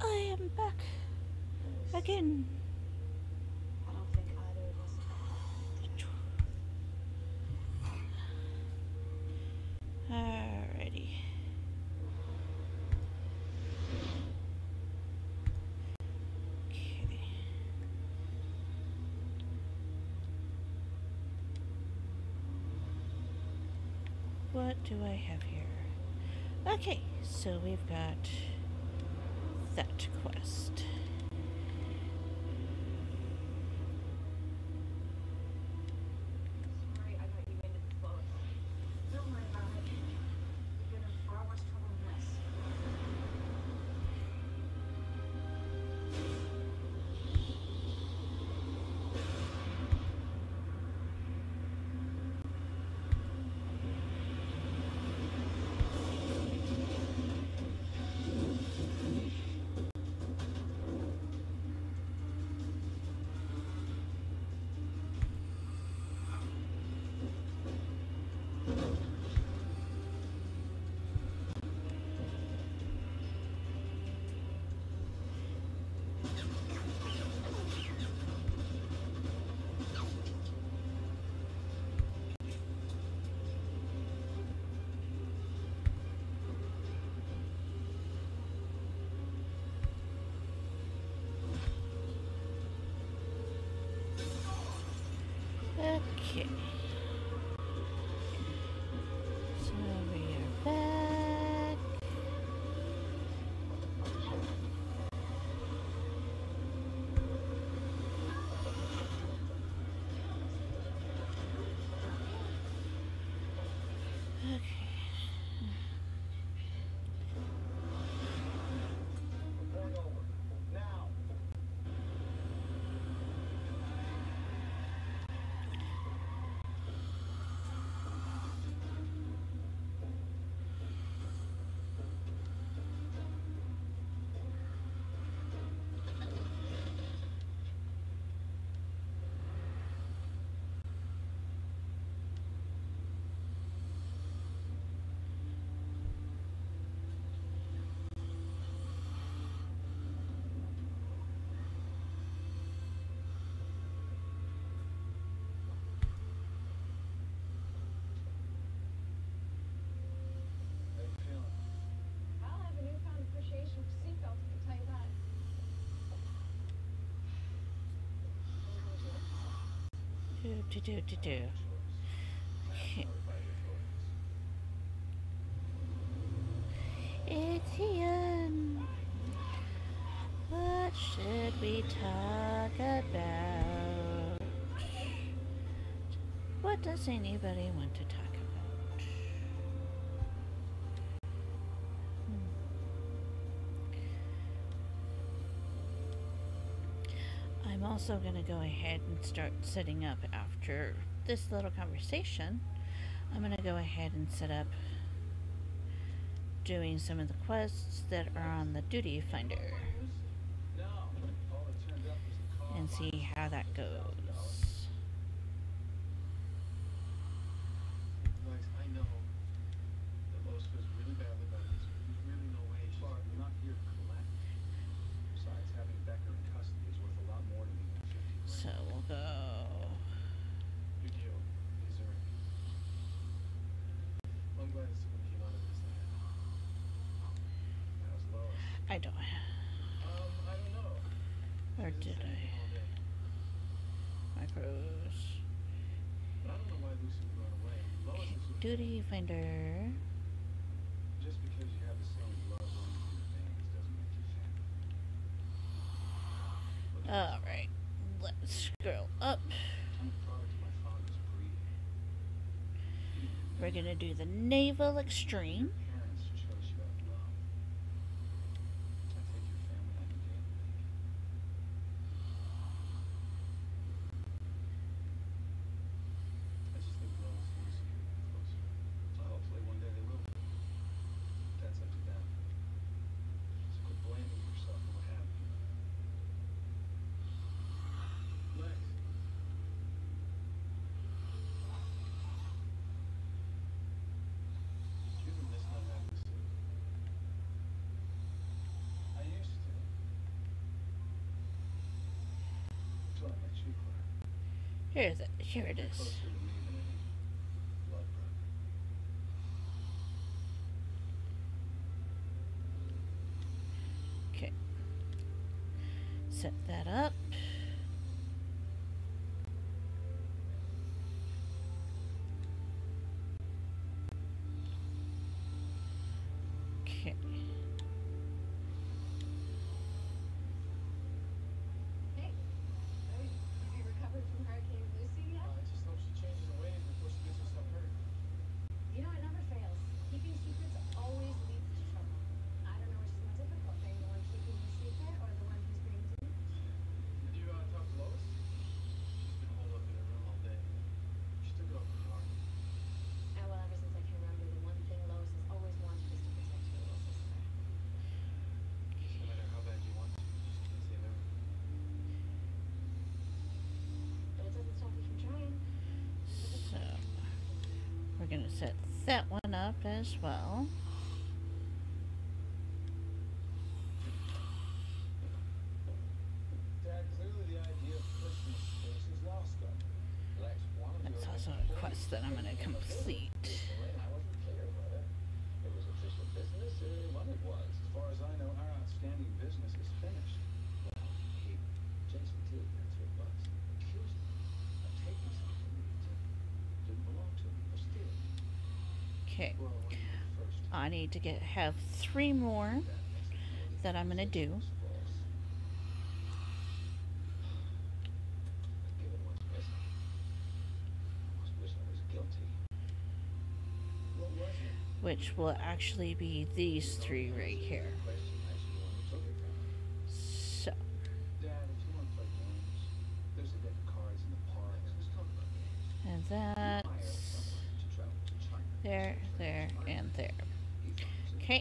I am back again. I don't think either of us. Alrighty. Okay. What do I have here? Okay, so we've got that quest. It's the end. What should we talk about? What does anybody want to talk about? I'm also going to go ahead and start setting up after this little conversation. I'm going to go ahead and set up doing some of the quests that are on the Duty Finder and see how that goes. So we'll go. I don't know. Or did I? Micros. I don't know why Lucy ran away. Lois is Duty Finder. Just because you have the same love on these things doesn't make you happy. Alright. Let's scroll up. We're gonna do the Navel Extreme. Here it is. Okay. Set that up. Okay. Going to set that one up as well. That's also a quest that I'm going to complete. It was official business, or what it was. As far as I know, our outstanding business is finished. Well, he, Jason T, that's what it was, accused me of taking something that didn't belong to me. Okay, I need to have 3 more that I'm going to do. Which will actually be these 3 right here. So. And that's... there, and there. Okay.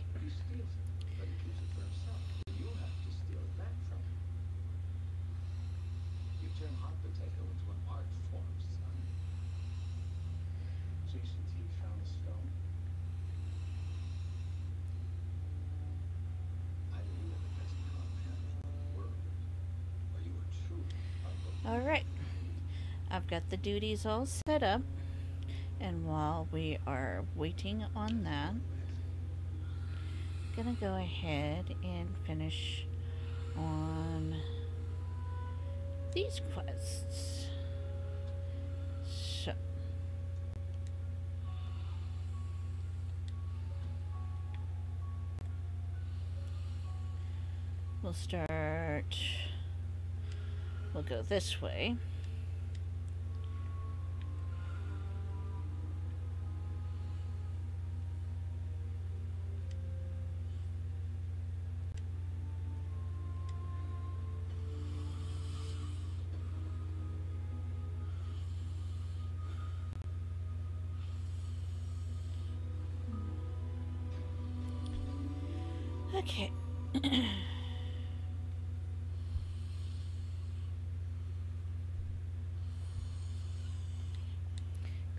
All right. I've got the duties all set up. And while we are waiting on that, I'm going to go ahead and finish on these quests. We'll start... We'll go this way. Okay.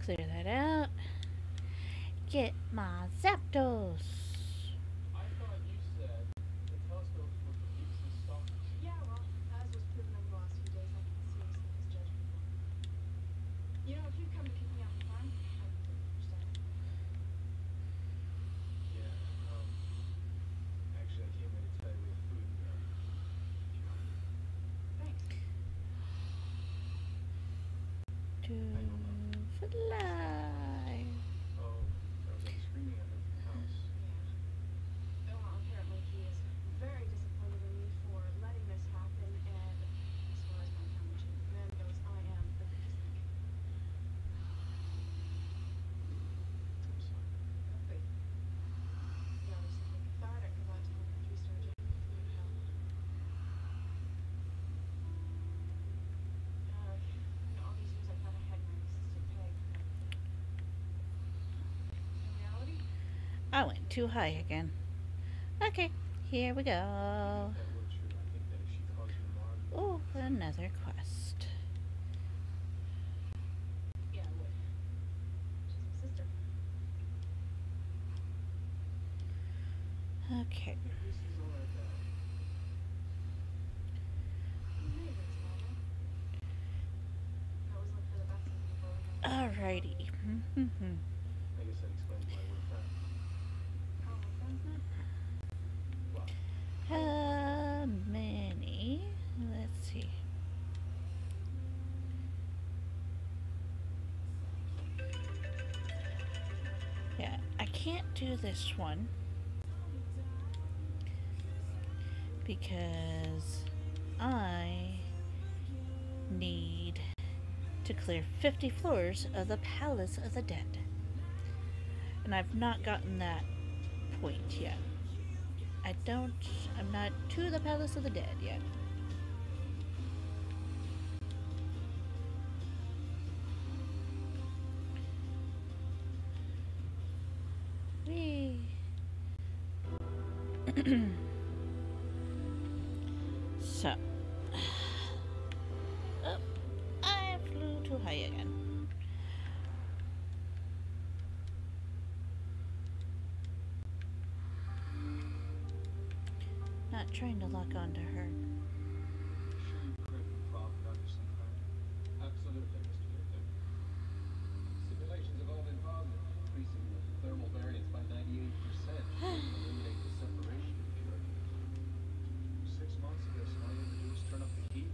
Clear that out. Get my Zapdos. I thought you said the telescope would produce some stuff. Yeah, well, as was proven over the last few days, I can seriously misjudge people. You know, if you come to pick me up in time, I would understand. Yeah, actually, I came in to tell you we have food now. Thanks. I went too high again. Okay, here we go. Oh, another quest. Yeah, I would. She's my sister. Okay. Alrighty. I guess that explains why we're friends. How many? Let's see. Yeah, I can't do this one because I need to clear 50 floors of the Palace of the Dead. And I've not gotten that point yet. I'm not to the Palace of the Dead yet. Whee. So. Oh, I flew too high again. Trying to lock onto her. Sure you could prop it up some kind. Absolutely, Mr. Victor. Simulations have all been positive, increasing the thermal variance by 98%. Eliminate the separation of the earth. 6 months of this, and all you have to do is turn up the heat.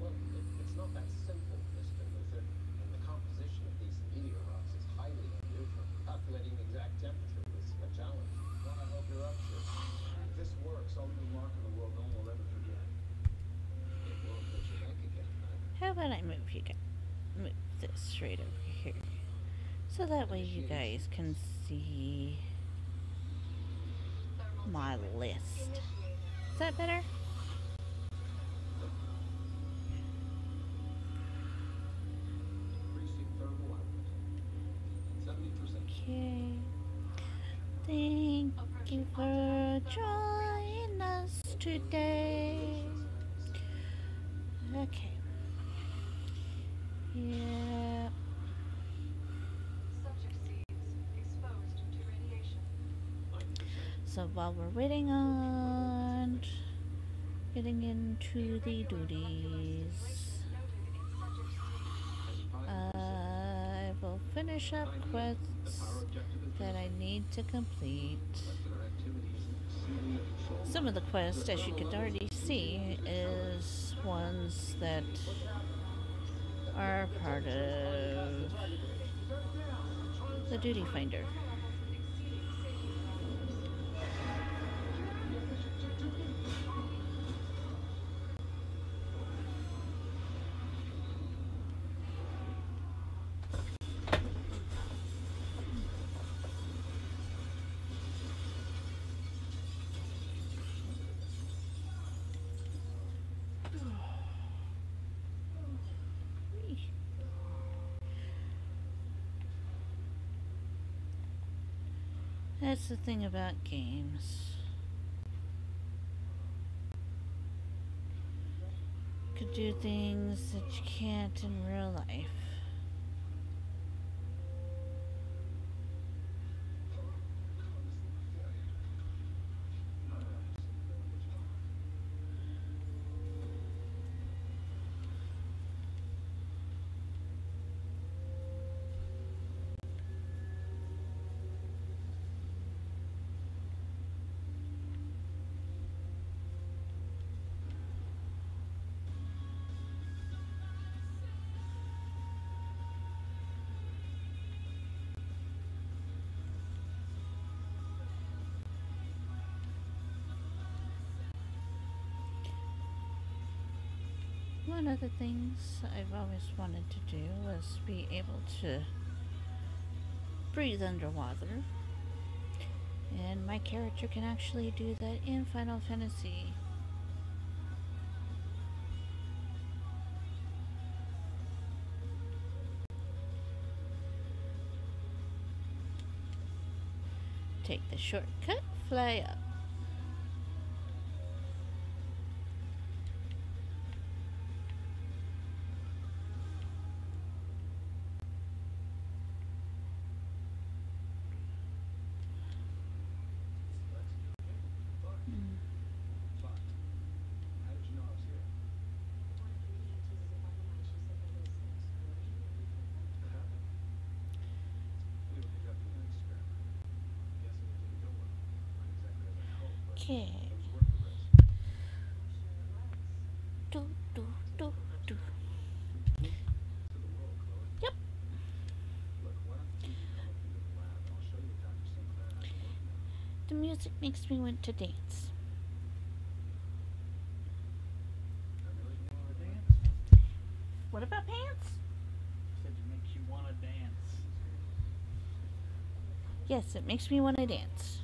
Well, it's not that simple, Mr. Luther. And the composition of these meteor rocks is highly unusual. Calculating the exact temperature is a challenge. Well, I hope you're up to it. If this works, I'll leave a mark on the world no one will ever forget. It won't put you back again. How about I move this straight over here, so that way you guys can see my list. Is that better? Okay. Thank you for joining us today. Okay. Yeah. Subject seeds exposed to radiation. So while we're waiting on getting into the duties, I will finish up quests that I need to complete. Some of the quests, as you can already see, is ones that are part of the Duty Finder. That's the thing about games. You could do things that you can't in real life. One of the things I've always wanted to do was be able to breathe underwater, and my character can actually do that in Final Fantasy. Take the shortcut, fly up. Okay. Do. Yep. The music makes me want to dance. What about pants? Said it makes you want to dance. Yes, it makes me want to dance.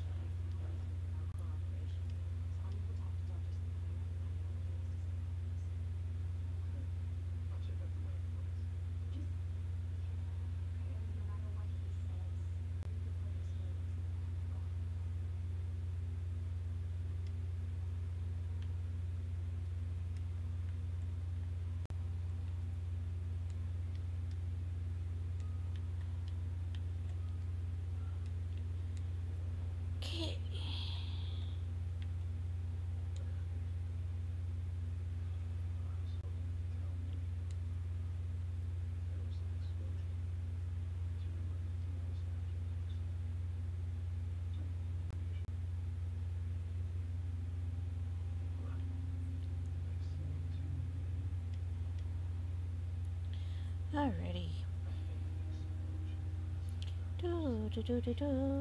Alrighty. Do. Do.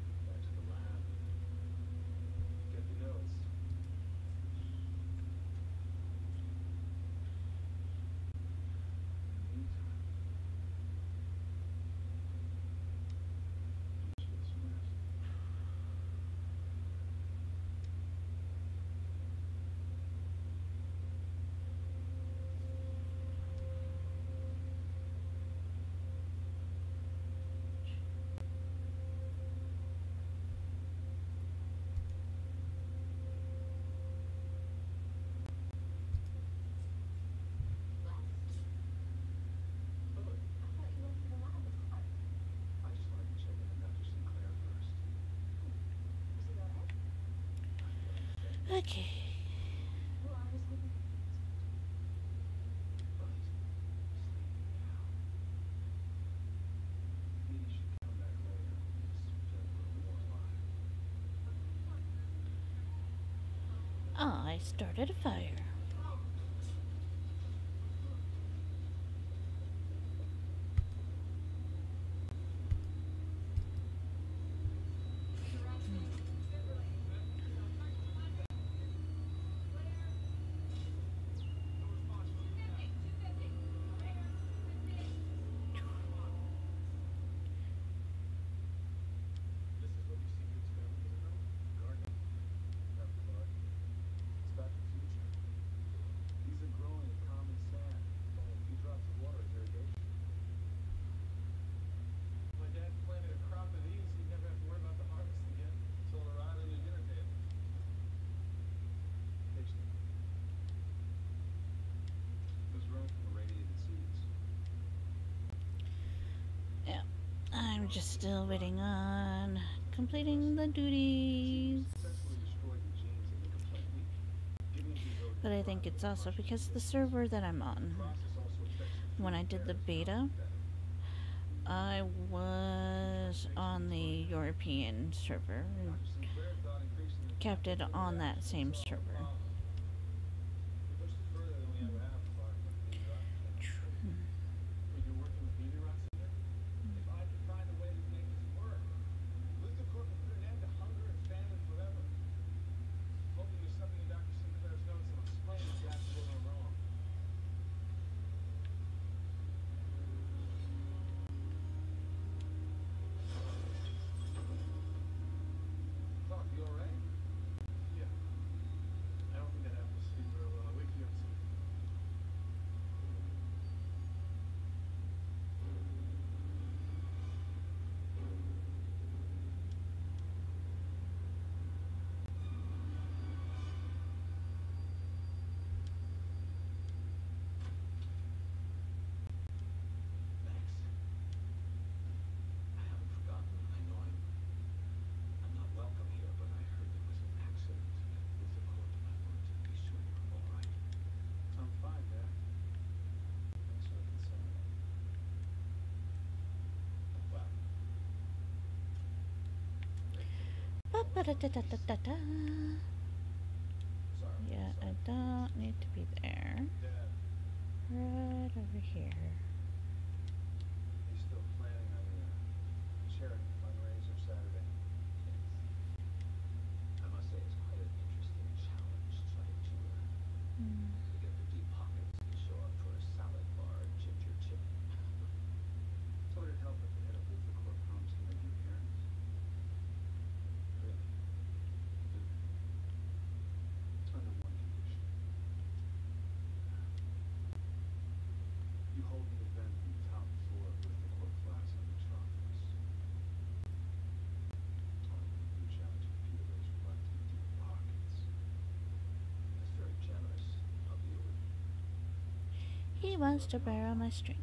Okay. I started a fire. I'm just still waiting on completing the duties. But I think it's also because the server that I'm on. When I did the beta, I was on the European server and kept it on that same server. Yeah, I don't need to be there. Right over here. He's still planning on the charity fundraiser Saturday. I must say it's quite an interesting challenge trying to get the deep pockets to show up for a salad bar and ginger chicken. So would it help if the head of the court comes to your parents? He wants to borrow my strength.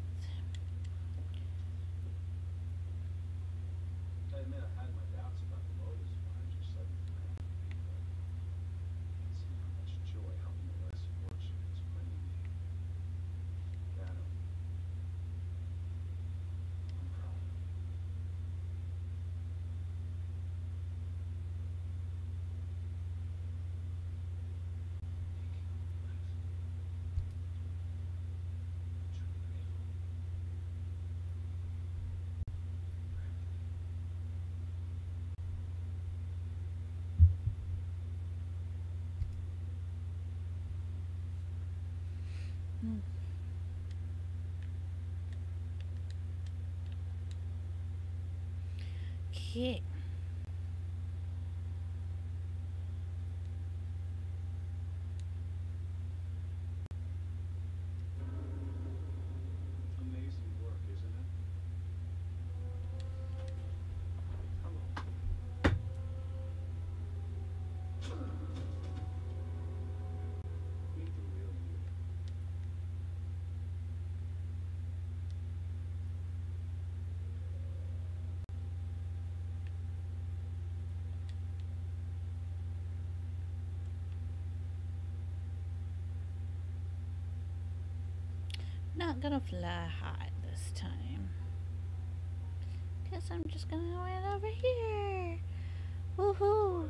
I admit I had my doubts about the motives behind your sudden plan, but see how much joy helping the less fortunate is bringing me. Adam, I'm proud. Okay. Amazing work, isn't it? Hello. Meet the real you. Not gonna fly high this time. Guess I'm just gonna go right over here. Woohoo!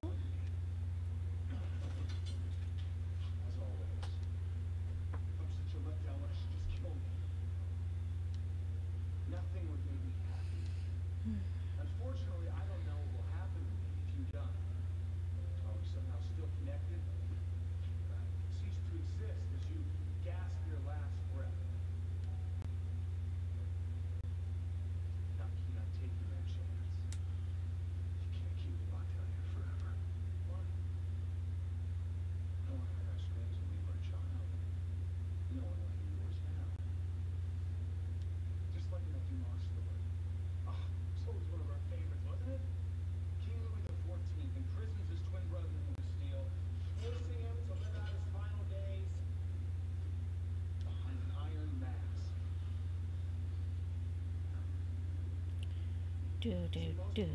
Do do do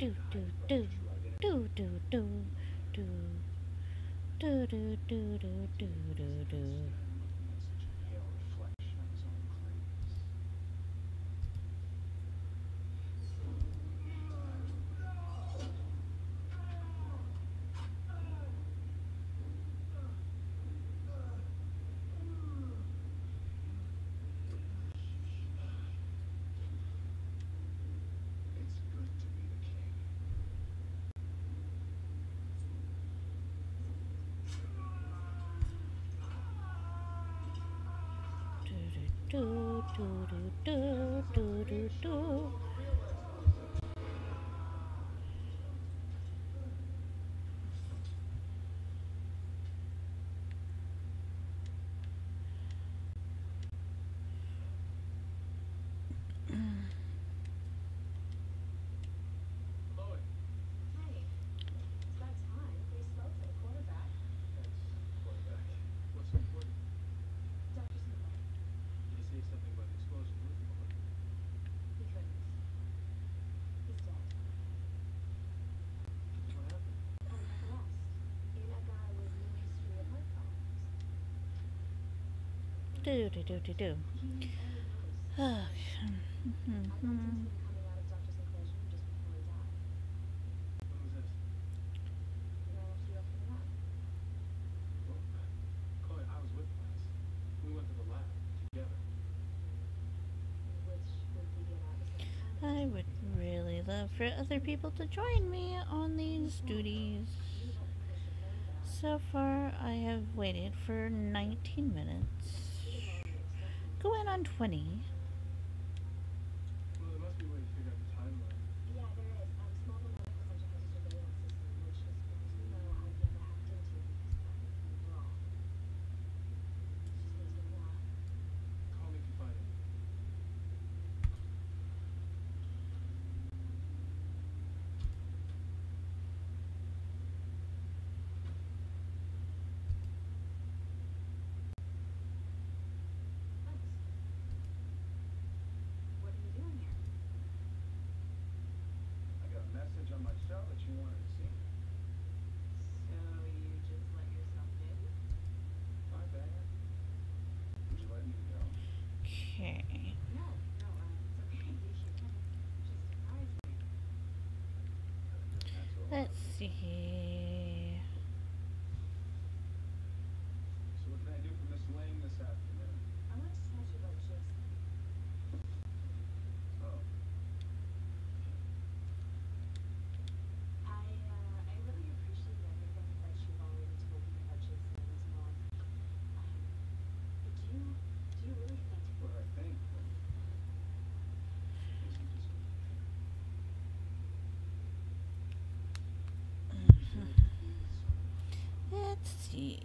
do do do do do do do do do do do do. Do do do do do do. Do-do-do-do-do. Oh, I would really love for other people to join me on these duties. So far, I have waited for 19 minutes. Go in on 20. Well, there must be a way to figure out the timeline. Yeah, there is. Smallville has a surveillance system, which is no idea what happened to it this time. Call me if you find it. See.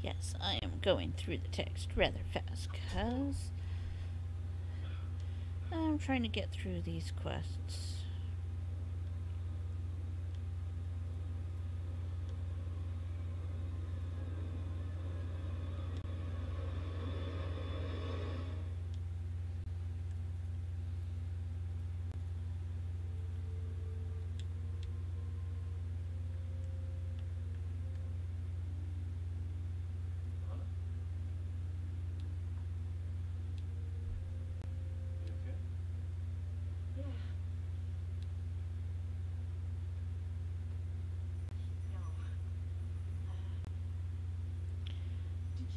Yes, I am going through the text rather fast because I'm trying to get through these quests.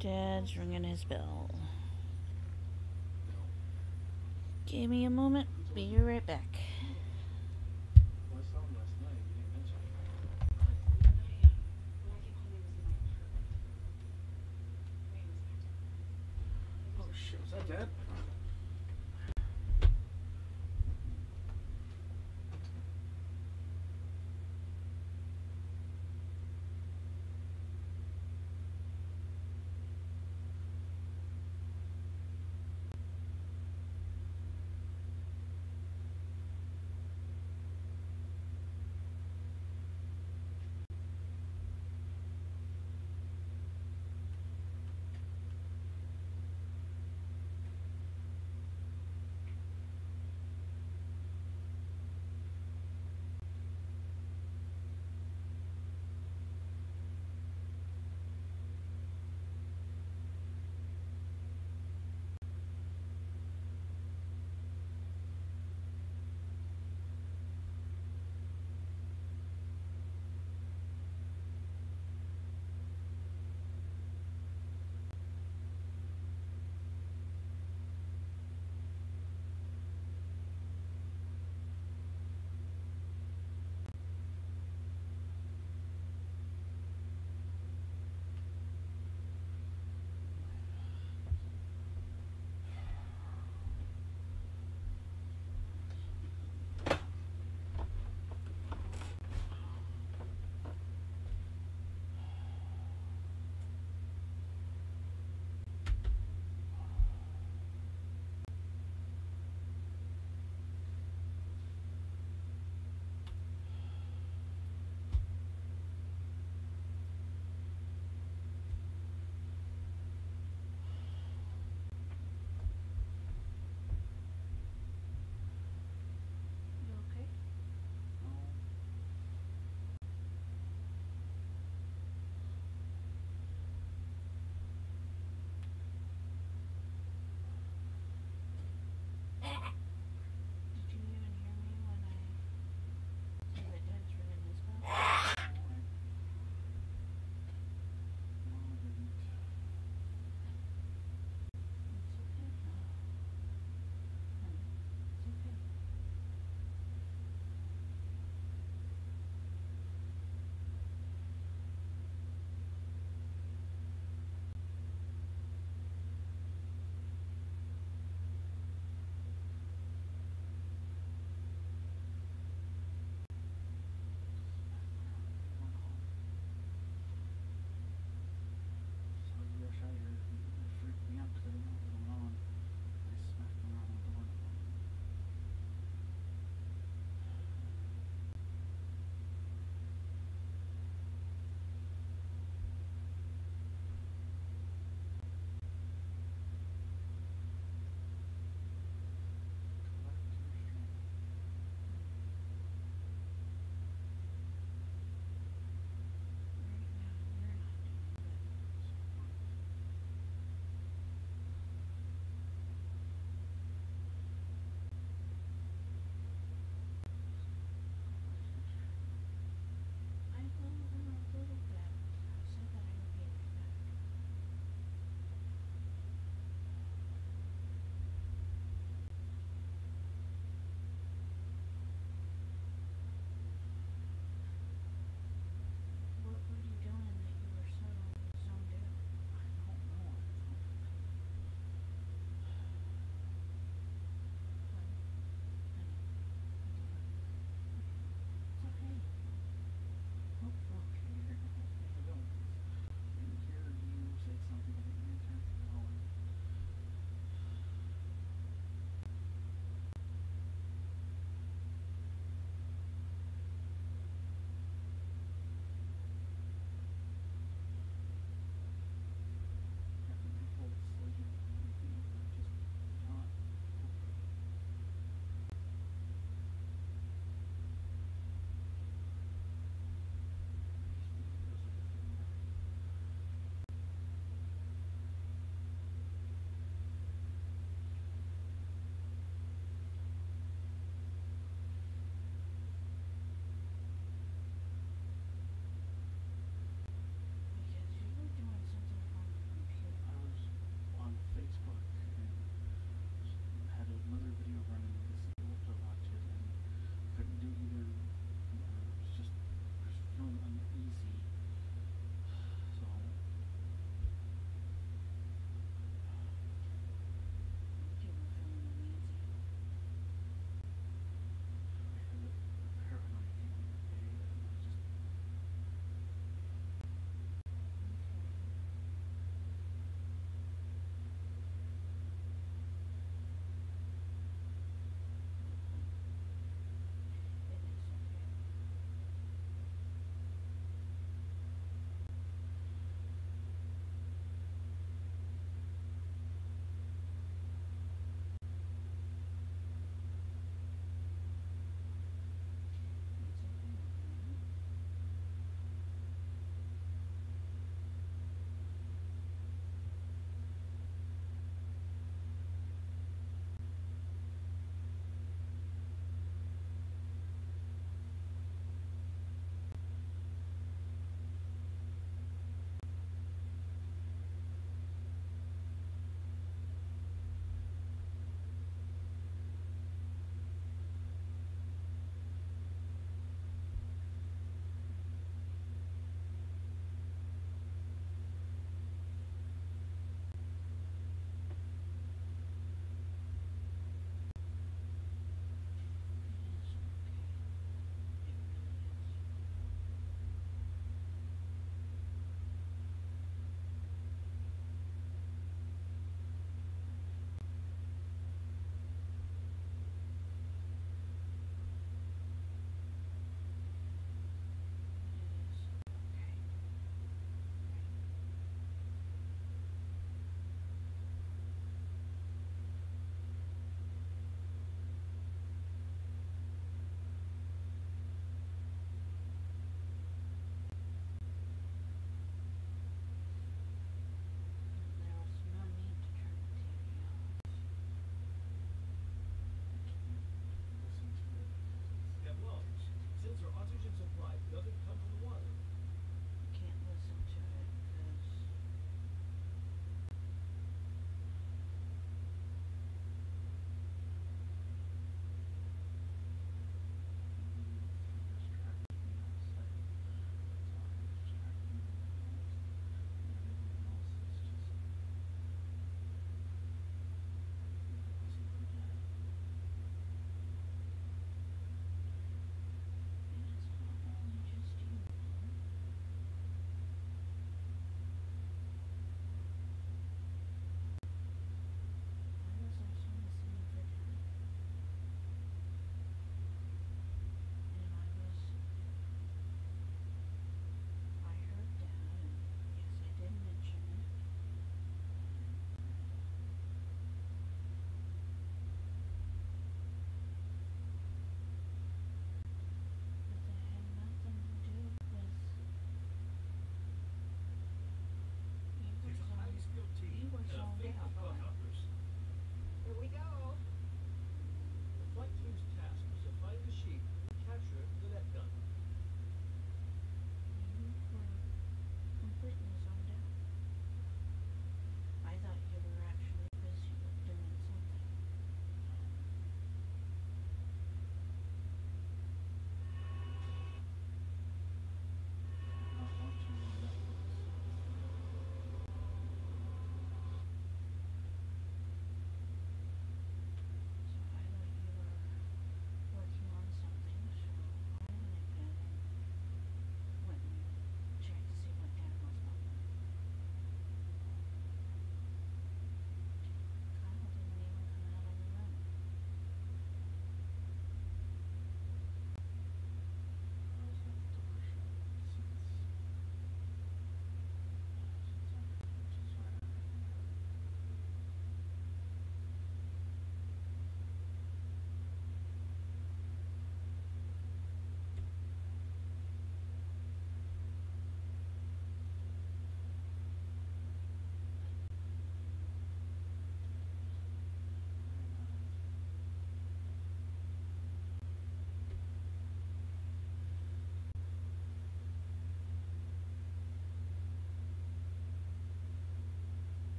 Dad's ringing his bell. Give me a moment. Be right back. Oh shit, was that Dad?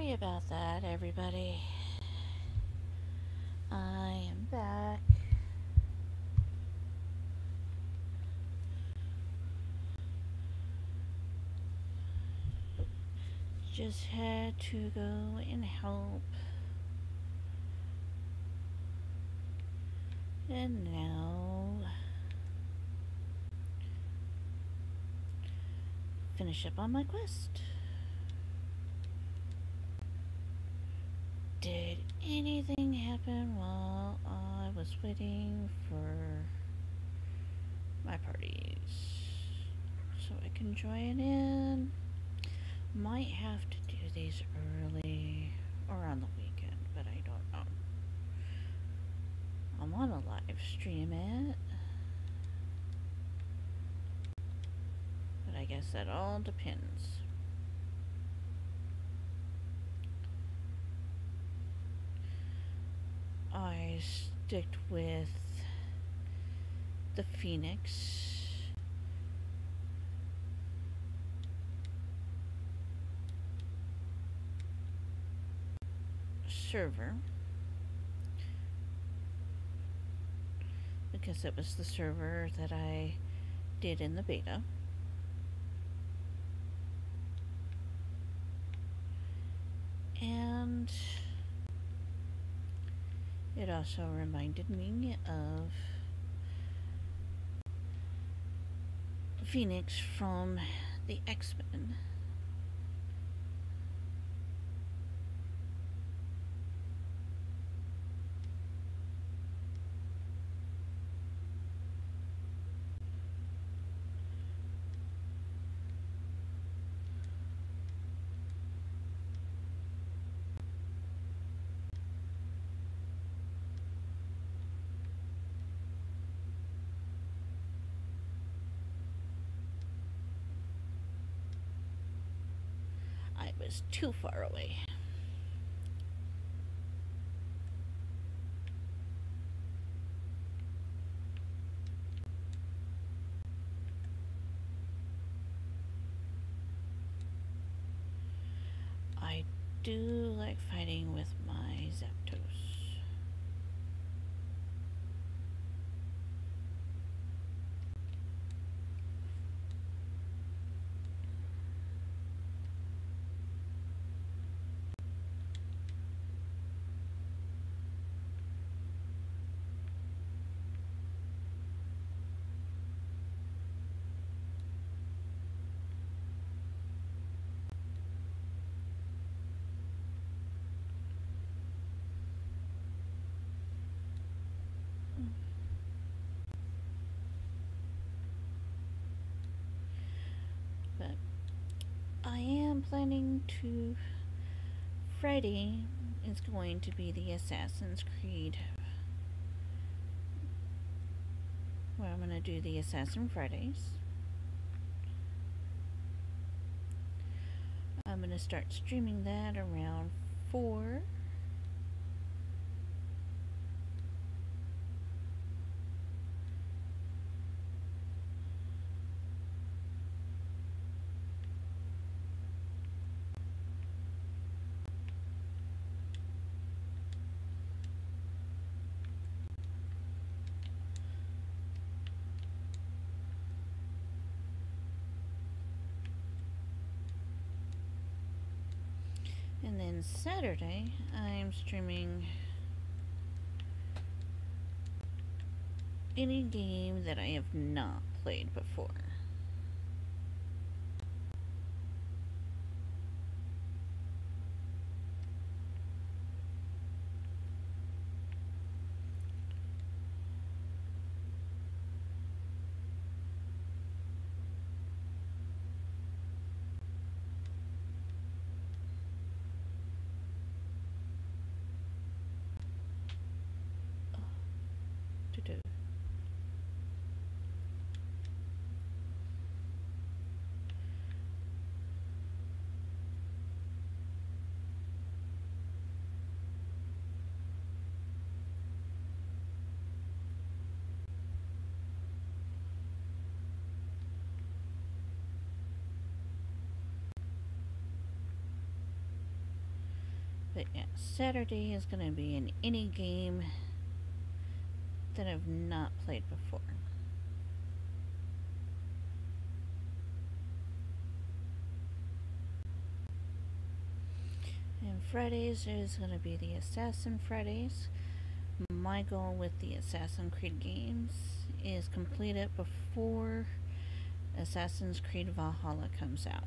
Sorry about that, everybody. I am back. Just had to go and help. And now finish up on my quest. Did anything happen while I was waiting for my parties? So I can join in. Might have to do these early or on the weekend, but I don't know. I want to live stream it. But I guess that all depends. I sticked with the Phoenix server because it was the server that I did in the beta. And it also reminded me of Phoenix from the X-Men. Is too far away. I do like fighting with my Zapdos. Planning to Friday is going to be the Assassin's Creed, where I'm going to do the Assassin Fridays. I'm going to start streaming that around 4. Saturday, I'm streaming any game that I have not played before. But yeah, Saturday is going to be an indie game that I've not played before. And Fridays is going to be the Assassin Fridays. My goal with the Assassin's Creed games is complete it before Assassin's Creed Valhalla comes out.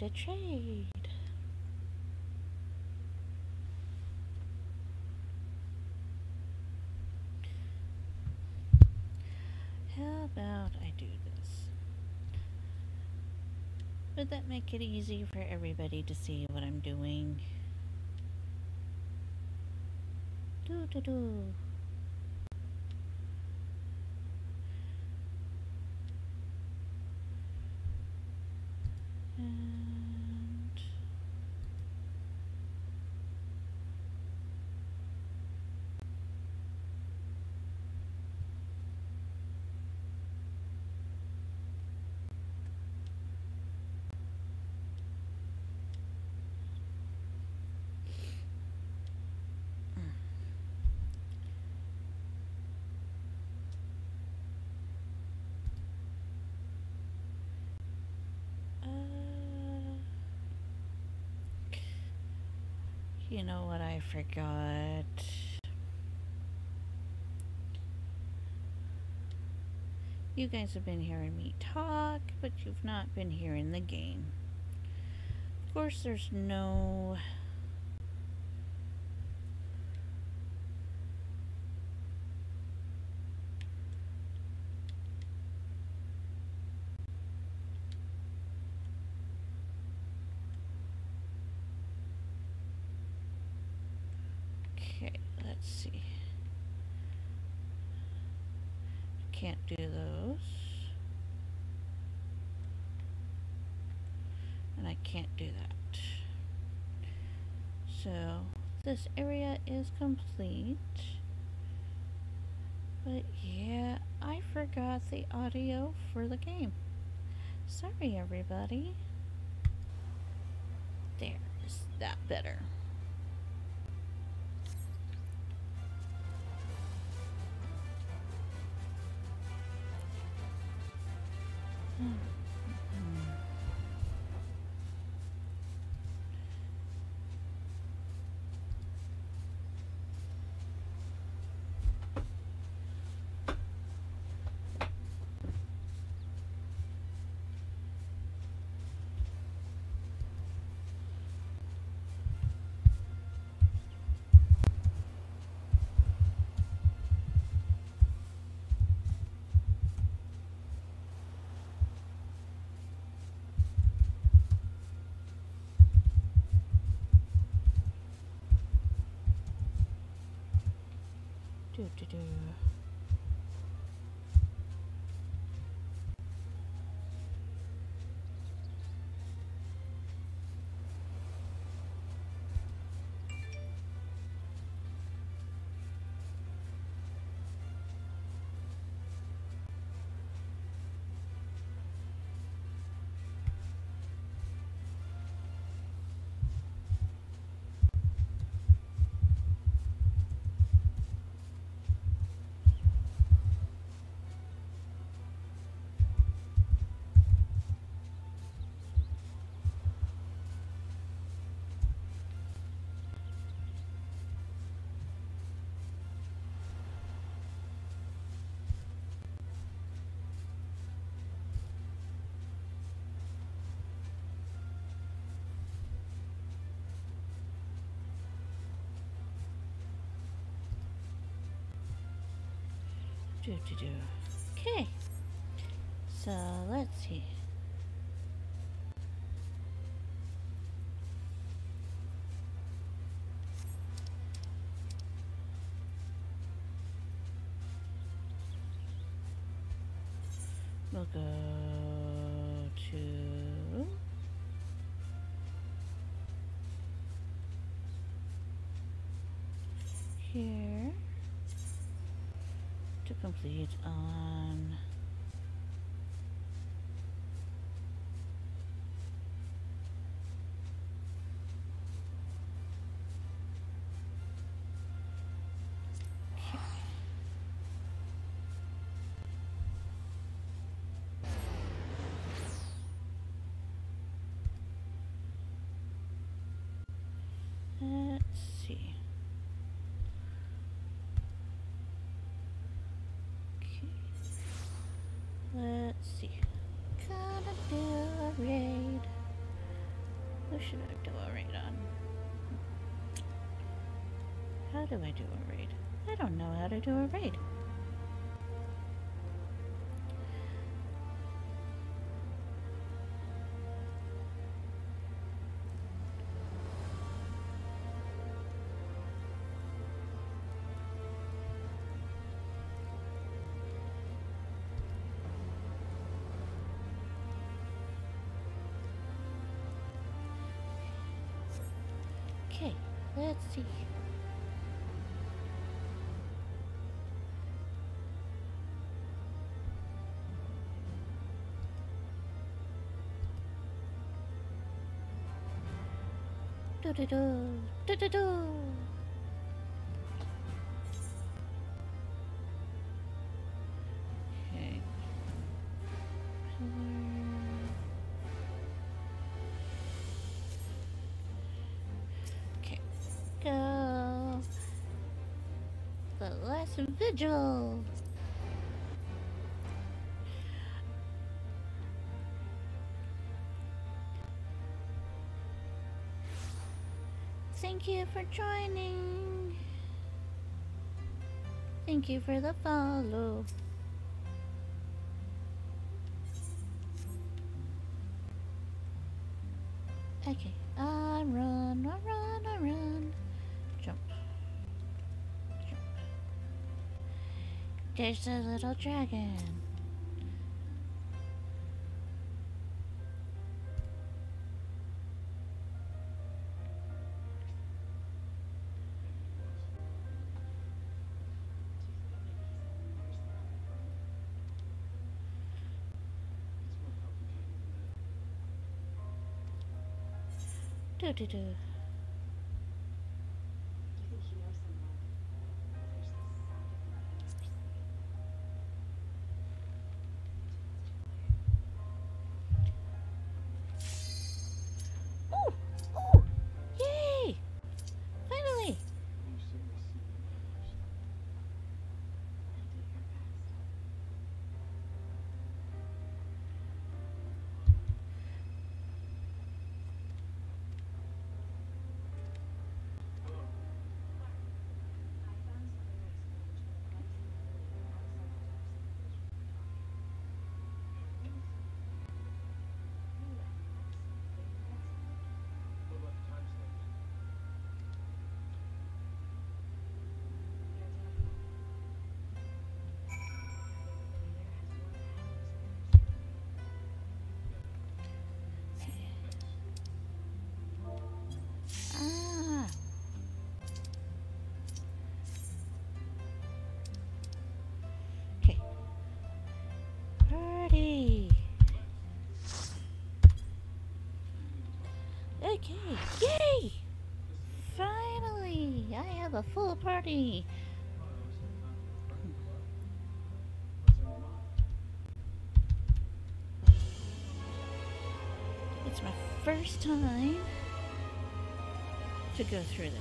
A trade. How about I do this? Would that make it easy for everybody to see what I'm doing? Do-do-do. You know what I forgot? You guys have been hearing me talk, but you've not been hearing the game. Of course, there's no... Can't do those, and I can't do that. So this area is complete, but yeah, I forgot the audio for the game. Sorry everybody. There, is that better? Okay, so let's see. We'll go to. Complete on okay. Let's see. Let's see. Gonna do a raid. Who should I do a raid on? How do I do a raid? I don't know how to do a raid. Let's see. Do do do do do do. Okay. The last vigil. Thank you for joining. Thank you for the follow. Okay, I run. Jump. There's a little dragon. Do. I have a full party. It's my first time to go through this.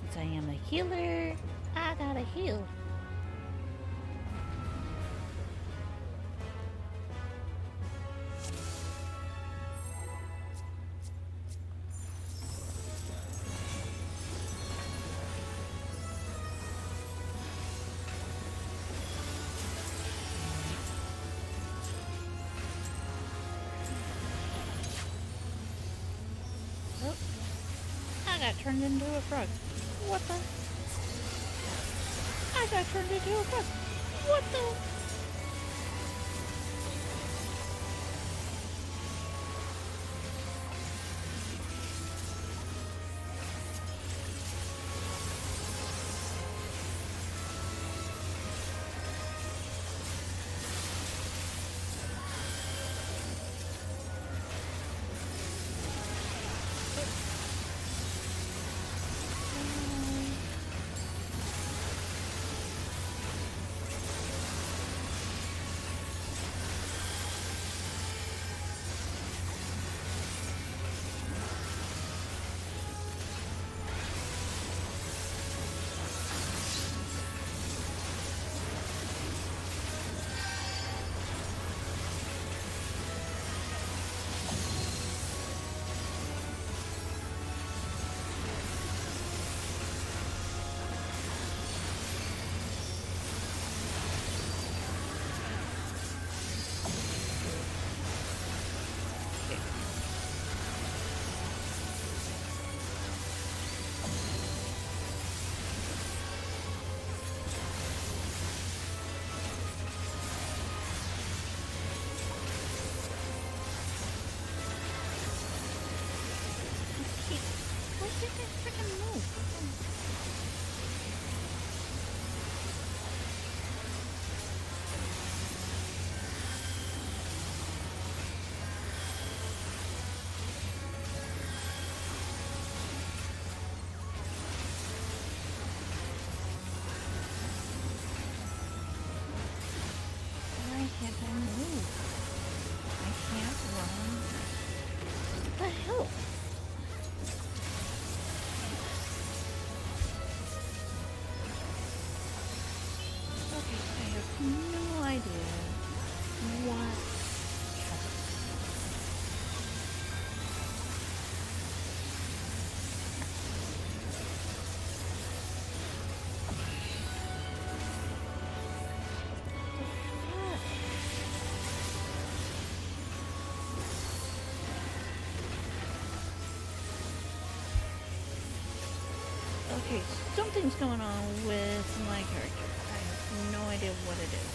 Since I am a healer, I gotta heal. Oh, I got turned into a frog. What the? I got turned into a bug. What the? Okay, something's going on with my character. I have no idea what it is.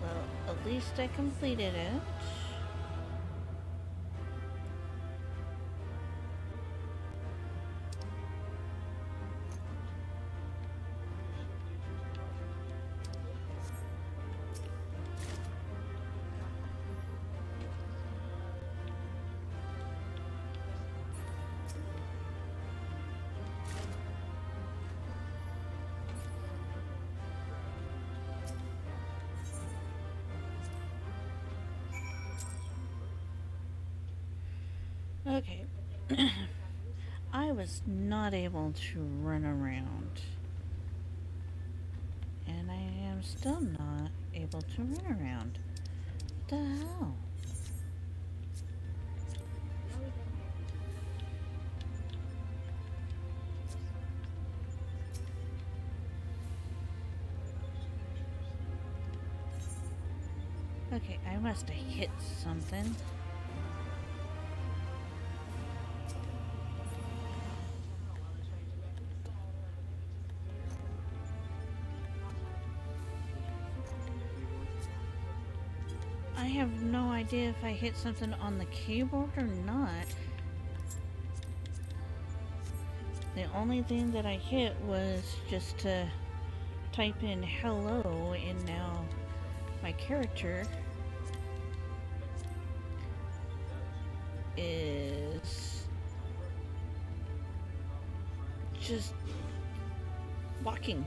Well, at least I completed it. Okay, I was not able to run around, and I am still not able to run around. What the hell? Okay, I must have hit something. I have no idea if I hit something on the keyboard or not. The only thing that I hit was just to type in hello, and now my character is just walking.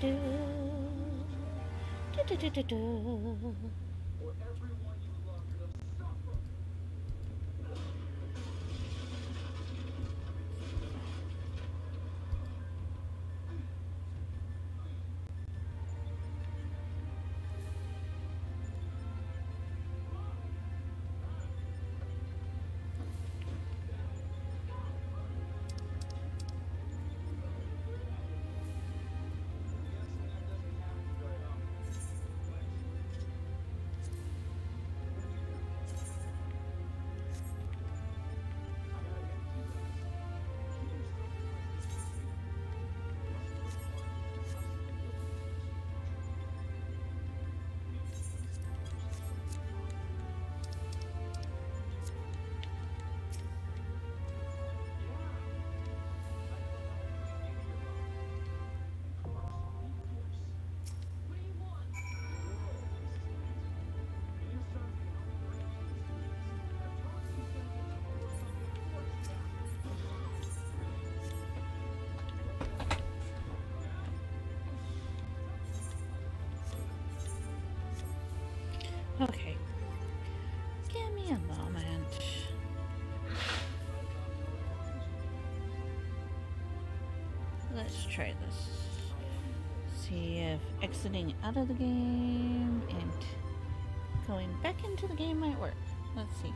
Do. Okay. Give me a moment. Let's try this. See if exiting out of the game and going back into the game might work. Let's see.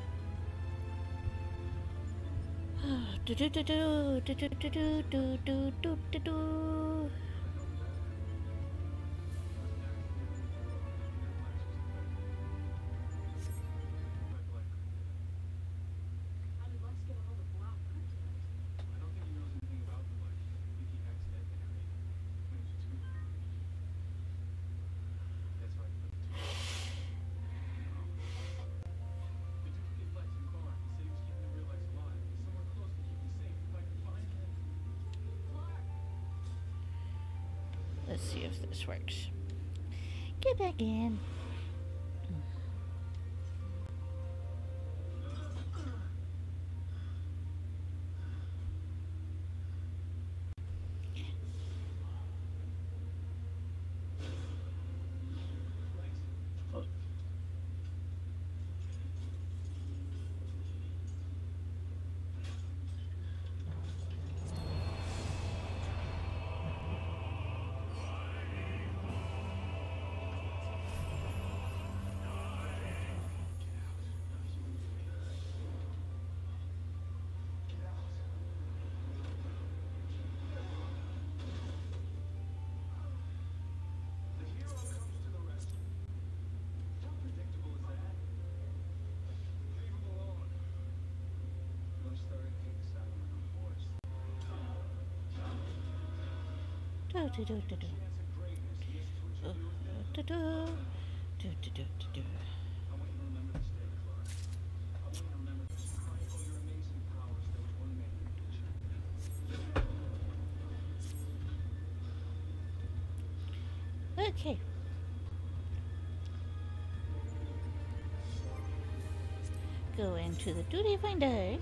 Let's see if this works. Get back in. Okay. Go into the Duty Finder.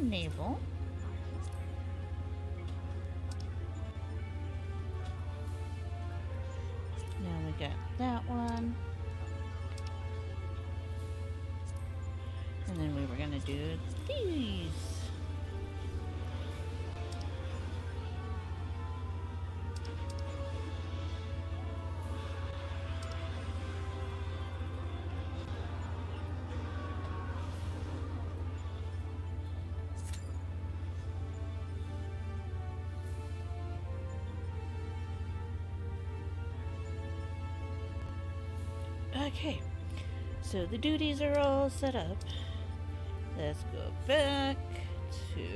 Navel. Now we got that one. And then we were gonna do these. Okay, so the duties are all set up. Let's go back to...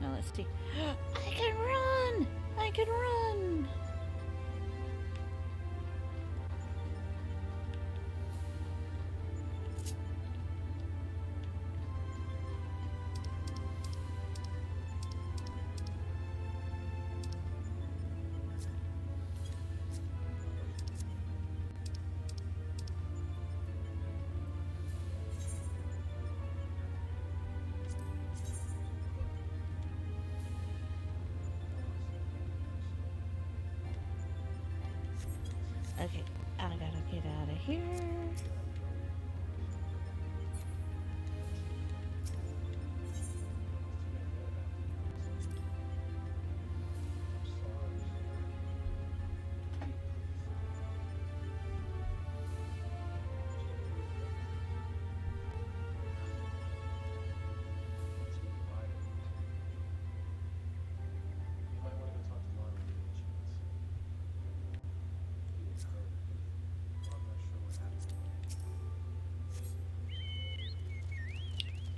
Now let's see. I can run! I can run! Okay, I gotta get out of here.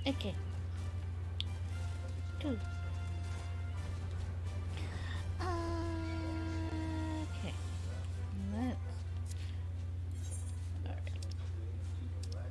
Okay. Two. Okay. Let's... All right.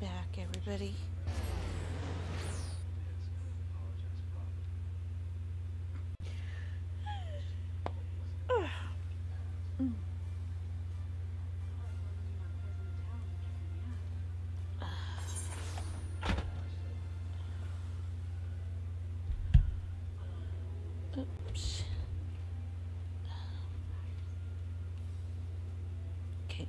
back, everybody. Oops. Okay.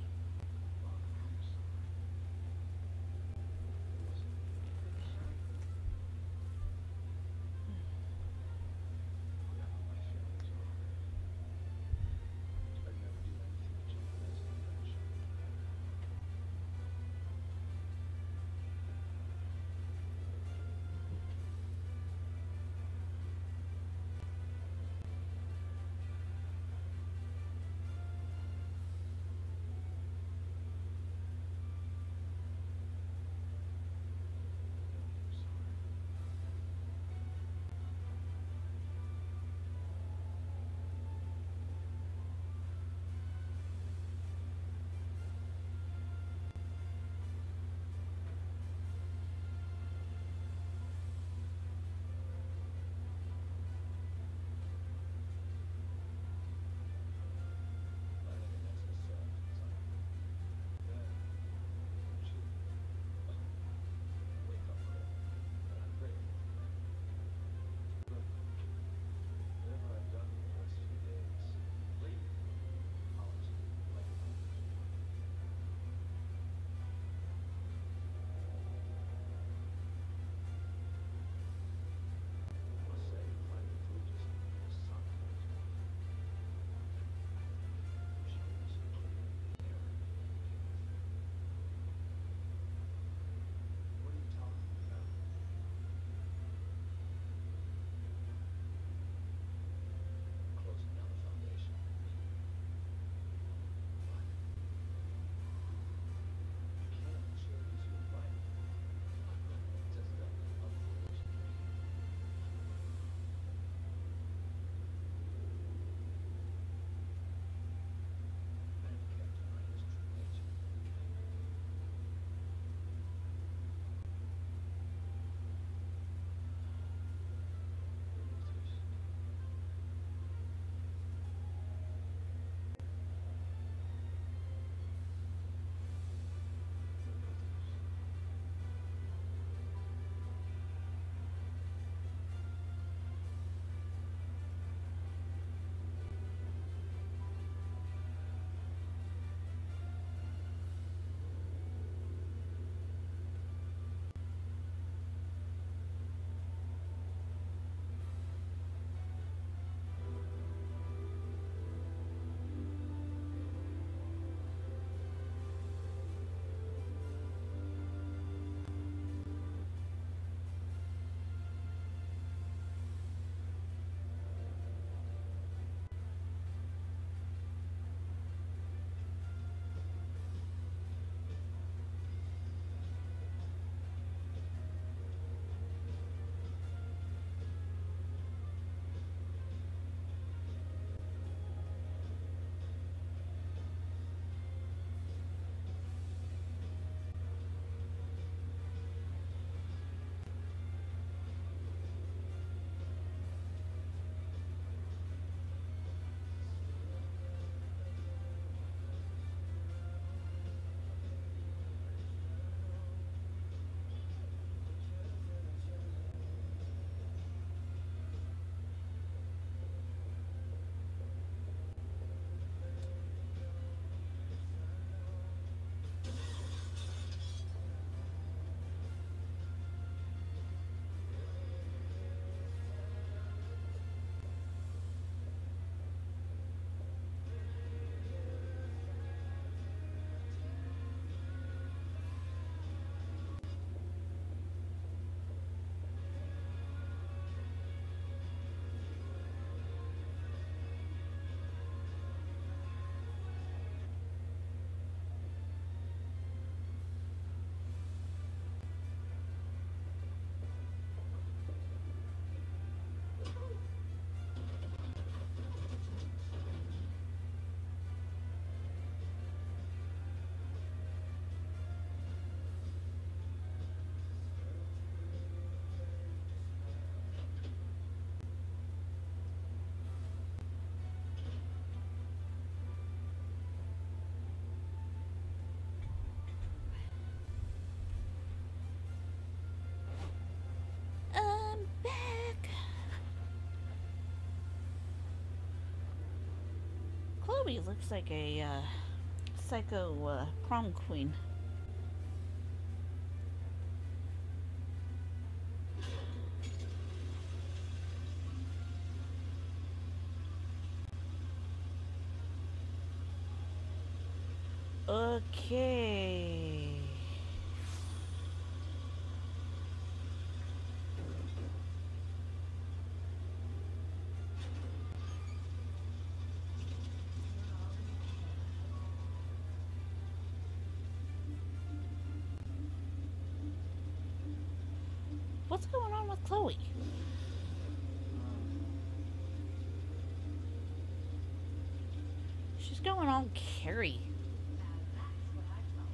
Toby looks like a psycho prom queen. Okay. What's going on with Chloe? She's going on Carrie.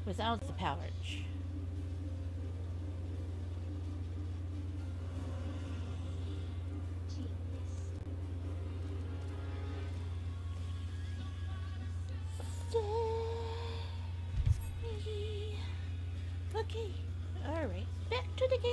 Without the pouch. Okay, alright, back to the game.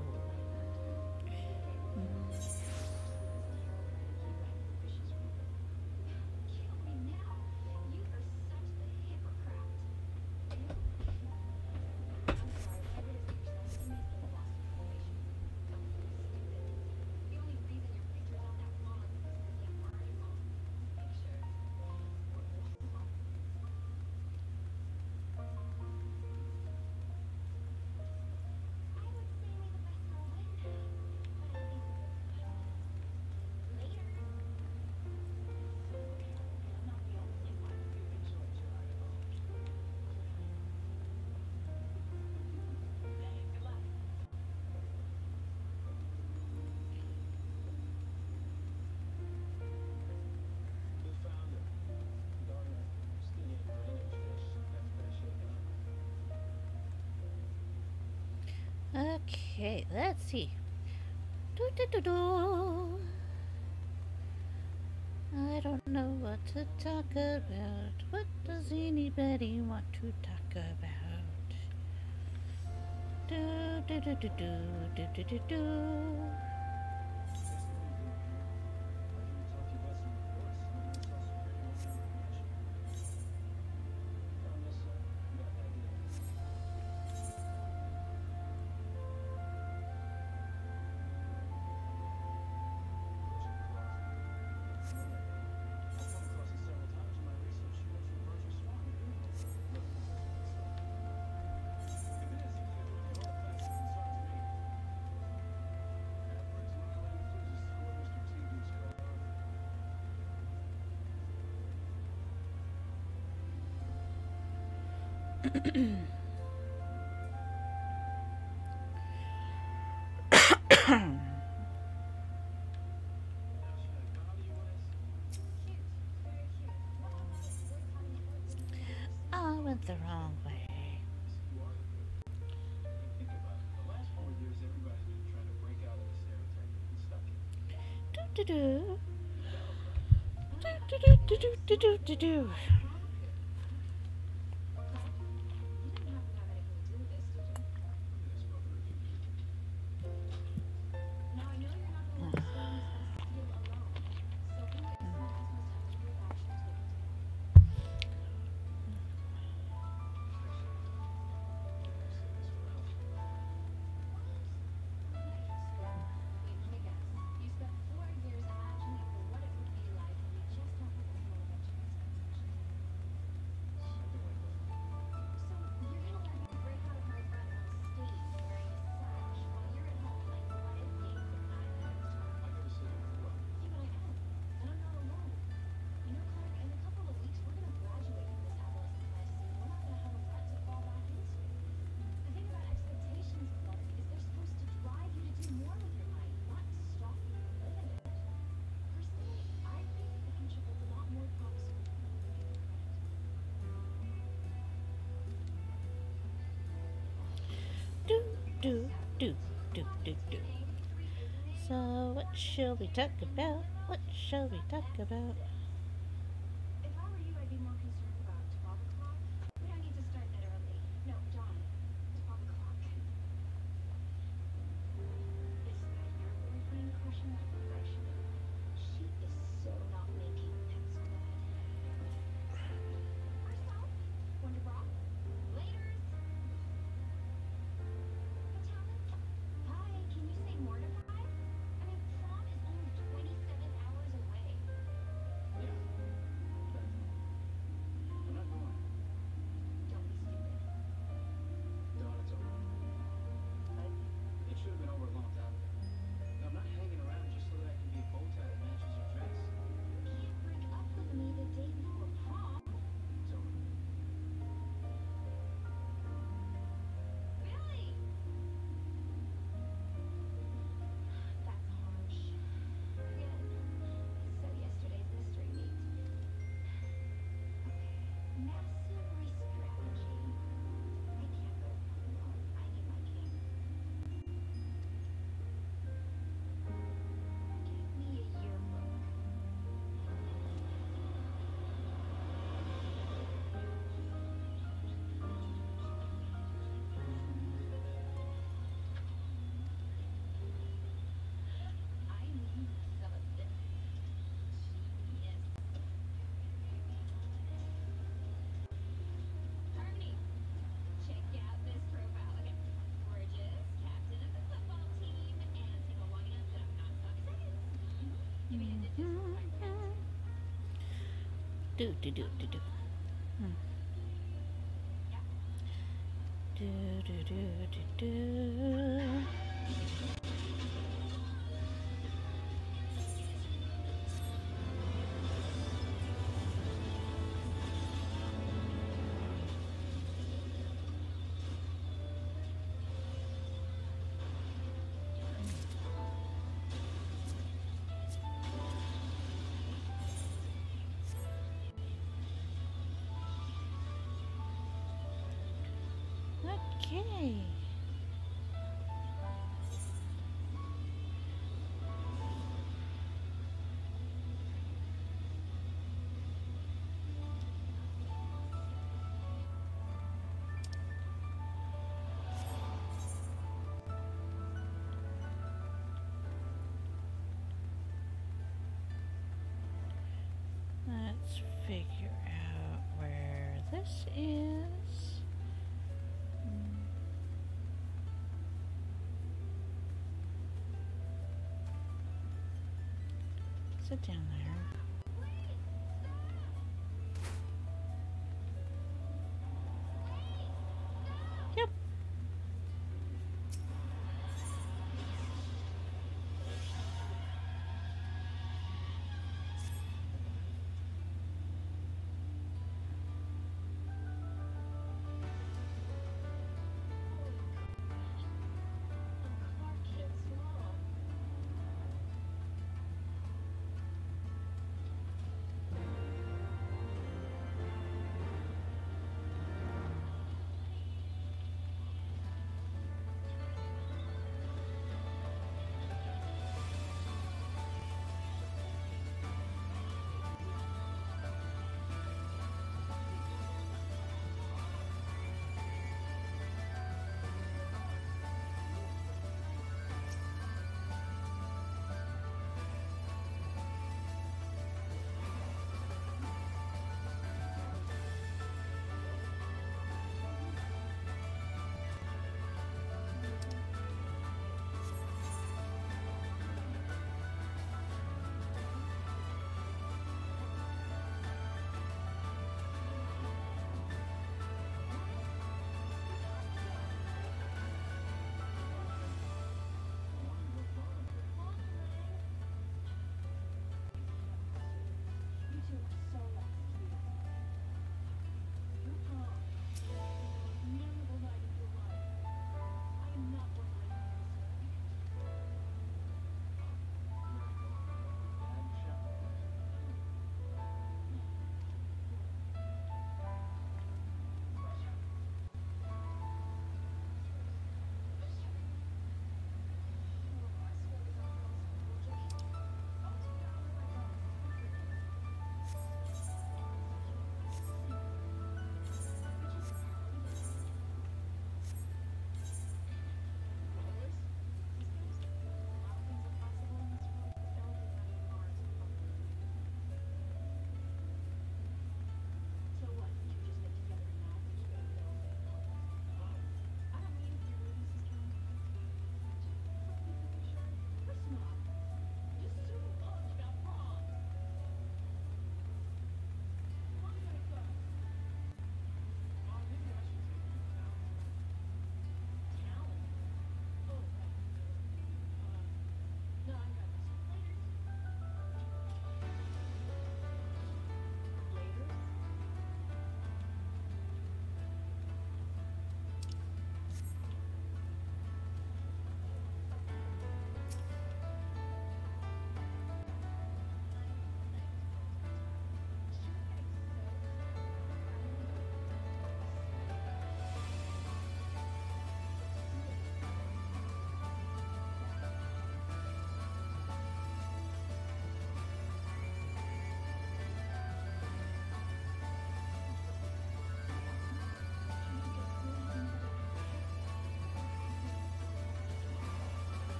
Okay, let's see. Do-do-do-do. I don't know what to talk about. What does anybody want to talk about? Do-do-do-do-do-do-do-do. Do. Do. So, what shall we talk about? What shall we talk about? If I were you, I'd be more concerned about 12 o'clock. We don't need to start that early. No, dawn. 12 o'clock. Is that your boyfriend crushing that perfection? She is so not making things good. Herself? Going to rock? Later. Okay. Let's figure out where this is. Sit down there.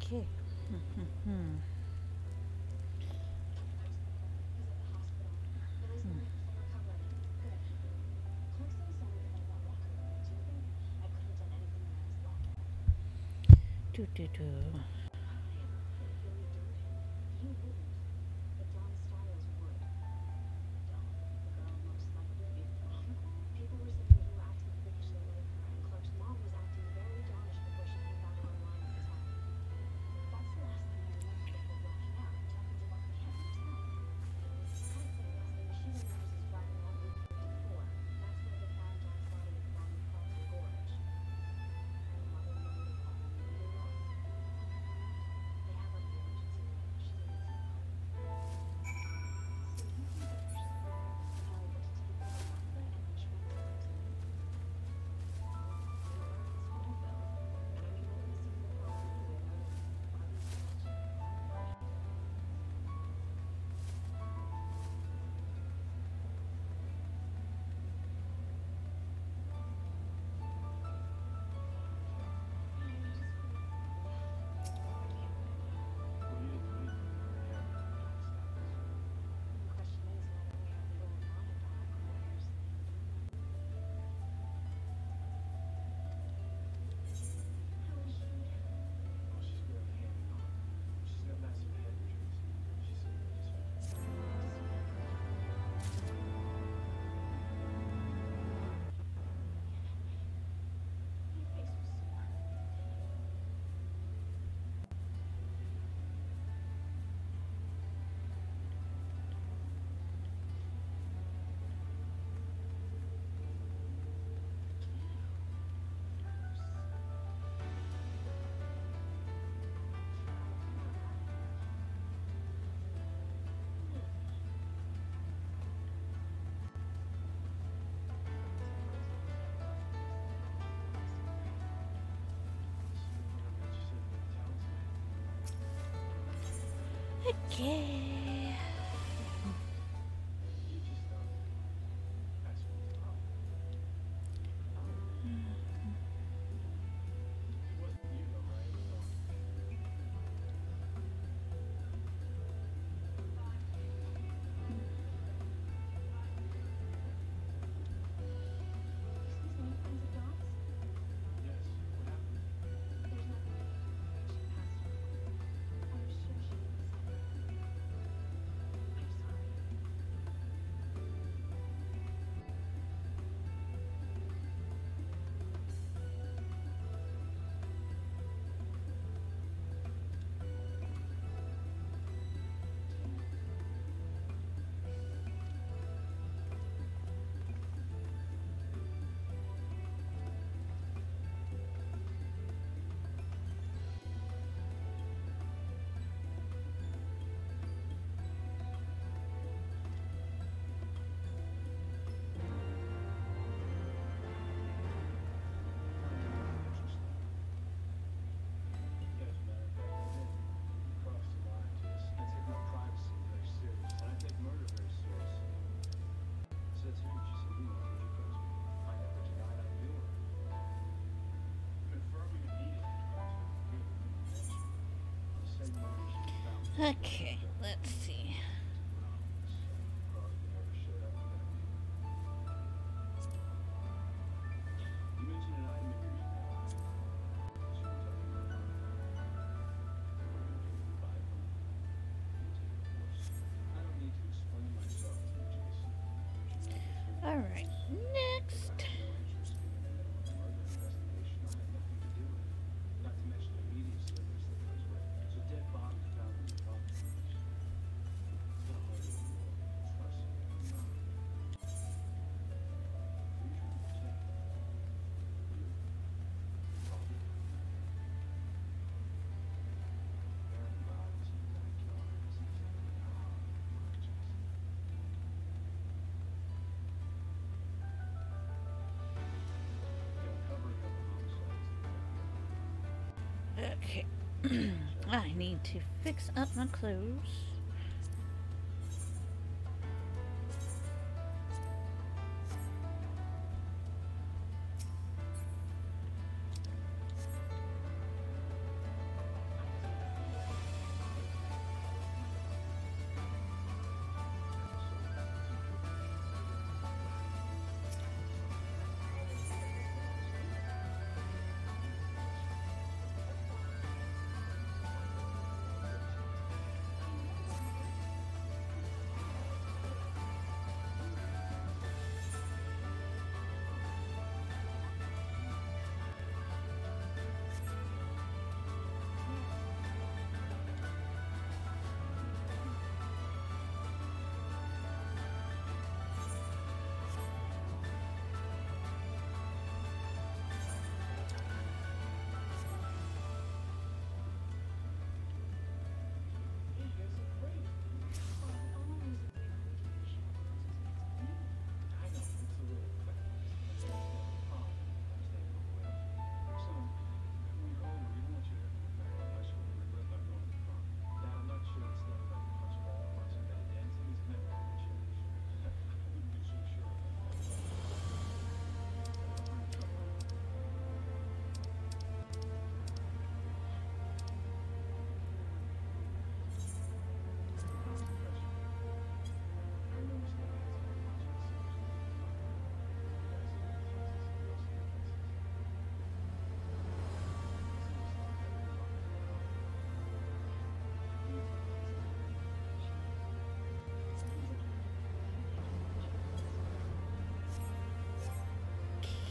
Okay. Okay. Okay, let's see. All right, next. Okay, I need to fix up my clothes.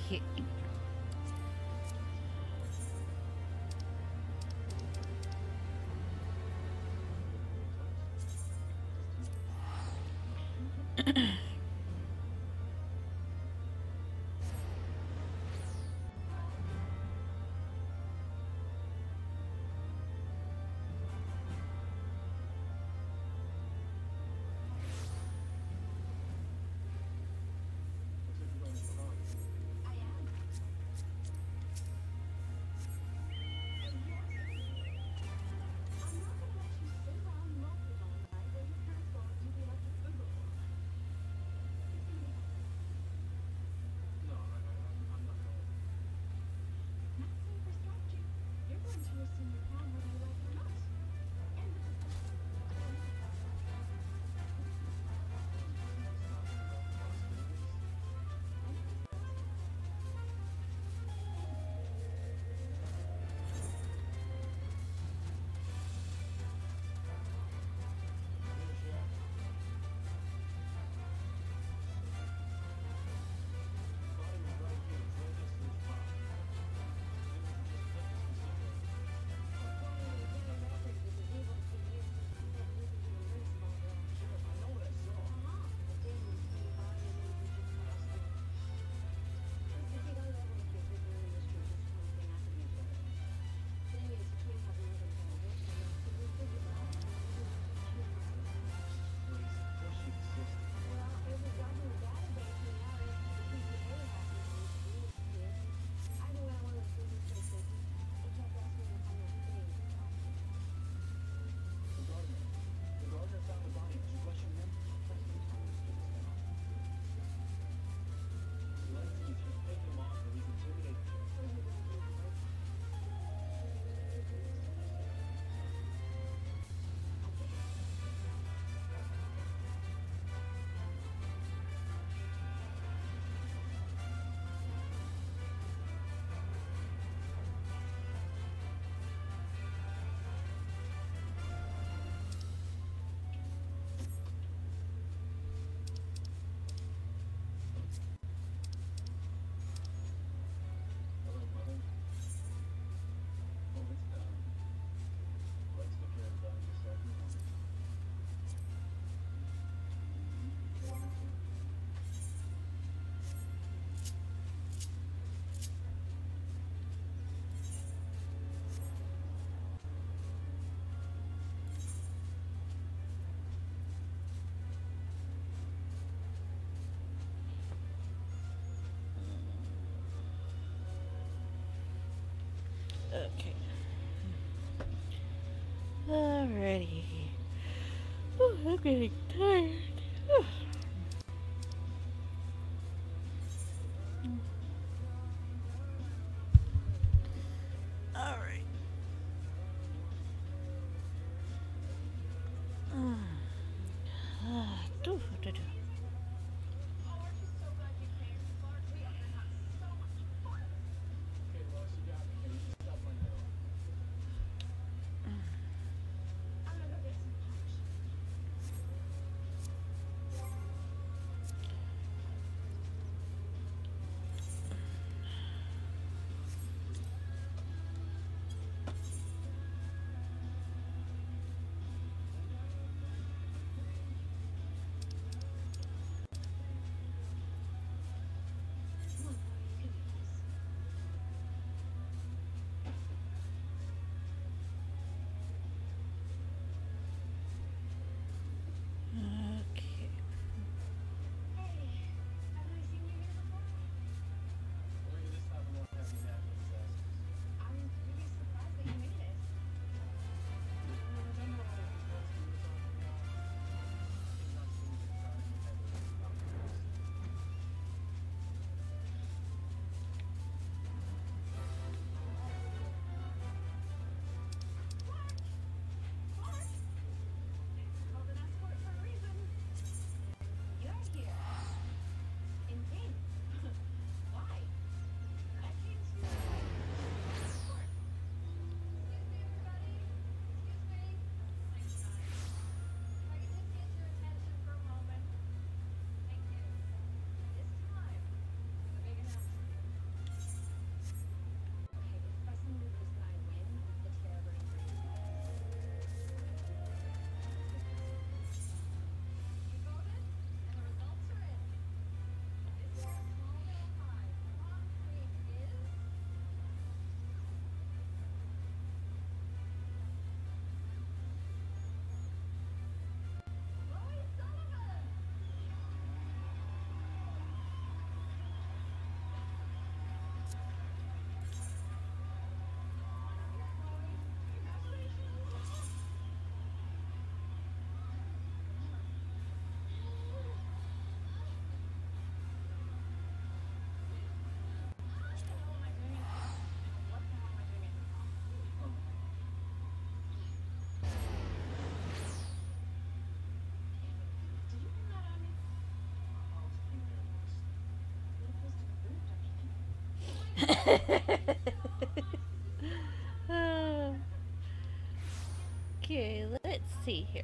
here. Okay. Alrighty. Oh, I'm getting tired. Oh. Alright. Okay, let's see here.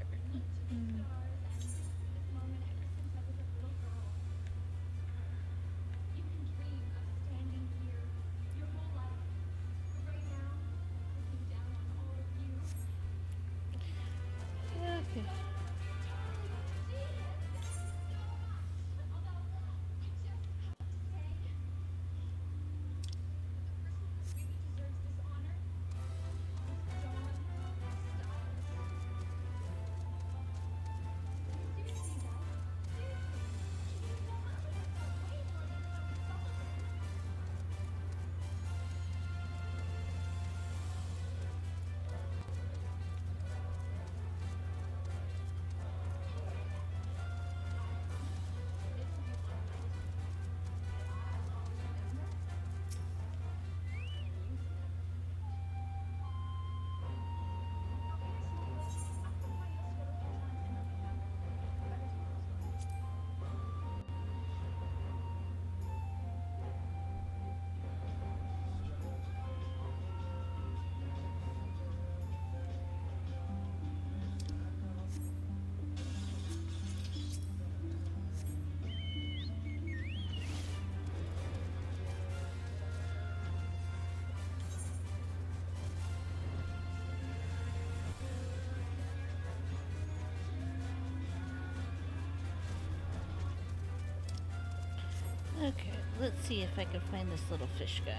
Okay, let's see if I can find this little fish guy.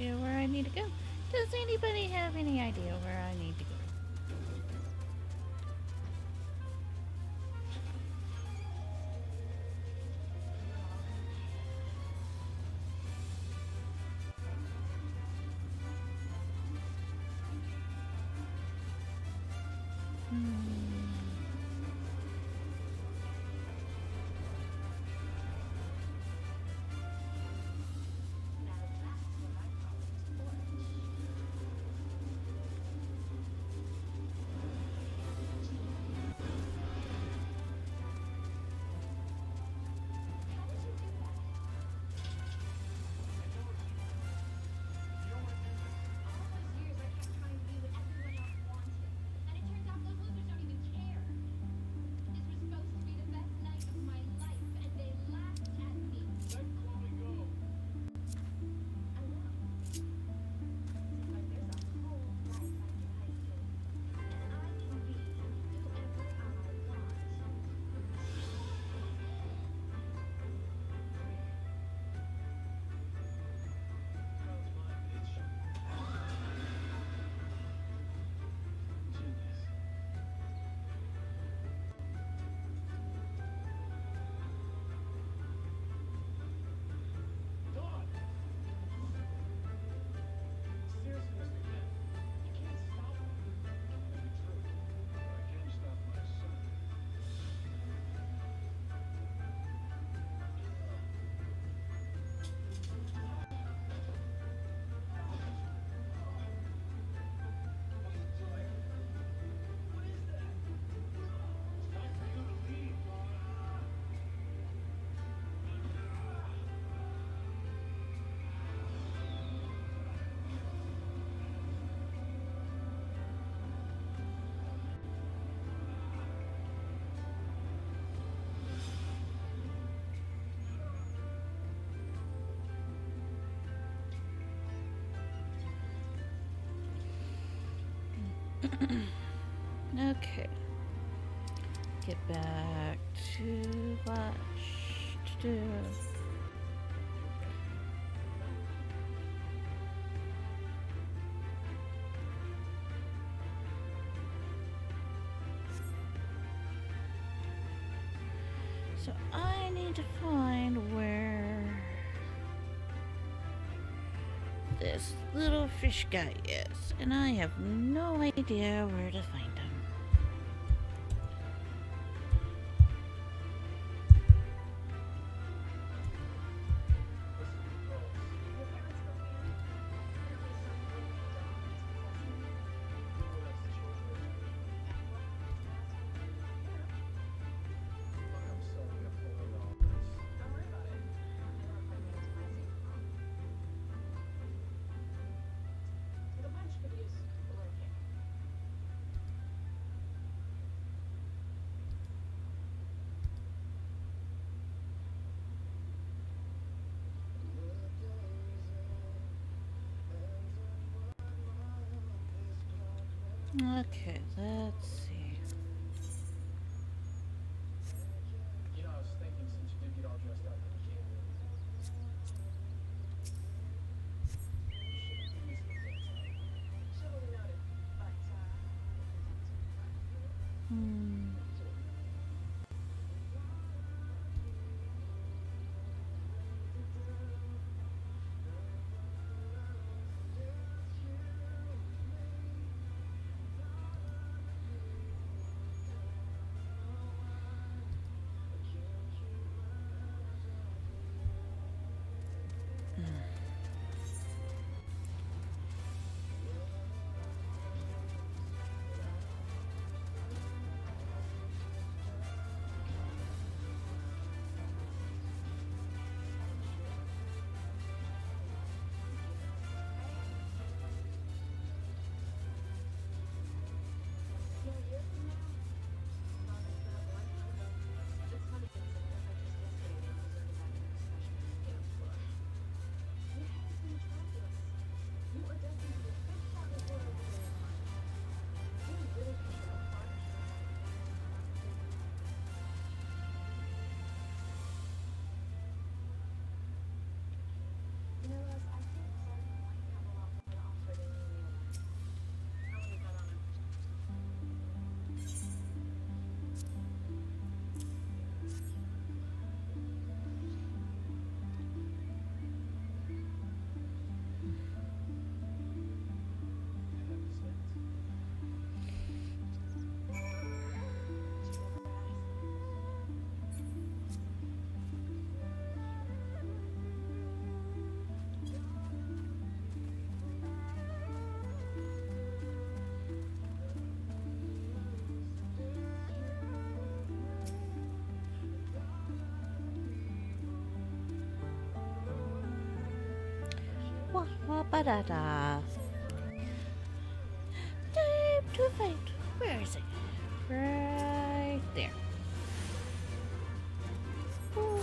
Where I need to go. Does anybody have any idea where I need to go? Okay. Get back to last. So I need to find where this little fish guy is, and I have no idea where to find him. Okay, let's see. You know, I was thinking since you did get all dressed up in the kid. Ba-da-da. Time to fight. Where is it? Right there. Ooh.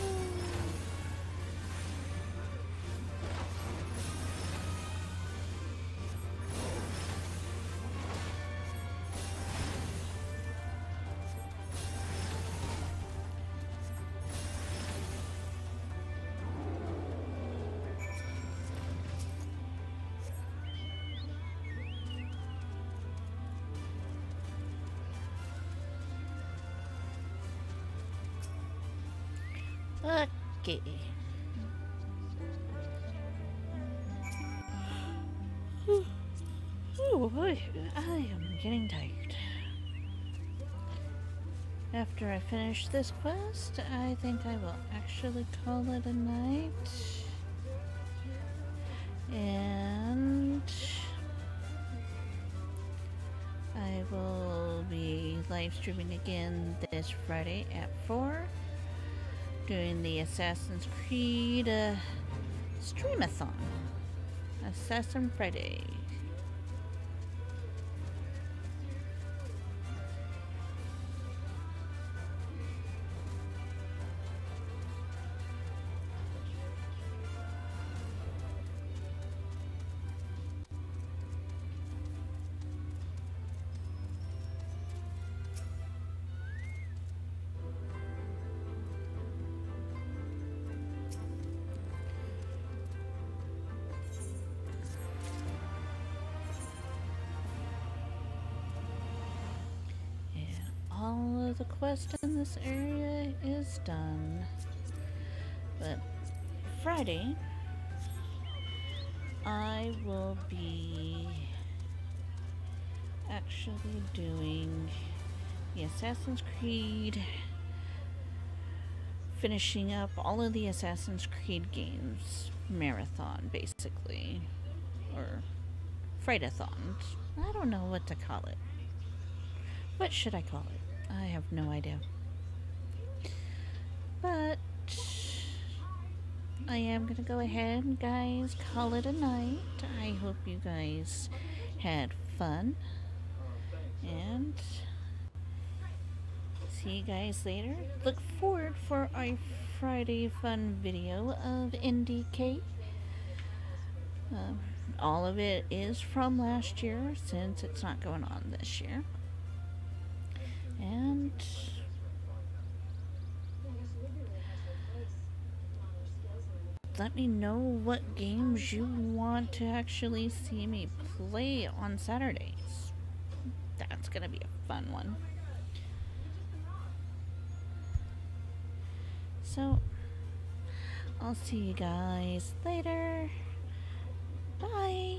Okay. Oh boy, I am getting tired. After I finish this quest, I think I will actually call it a night. And I will be live streaming again this Friday at 4. Doing the Assassin's Creed streamathon, Assassin Friday. the quest in this area is done. But Friday, I will be actually doing the Assassin's Creed, finishing up all of the Assassin's Creed games marathon, basically, or Frightathon. I don't know what to call it. What should I call it? I have no idea. But I am going to go ahead, guys, call it a night. I hope you guys had fun. And see you guys later. Look forward for our Friday fun video of NDK. All of it is from last year, since it's not going on this year. And let me know what games you want to actually see me play on Saturdays. That's gonna be a fun one. So, I'll see you guys later. Bye!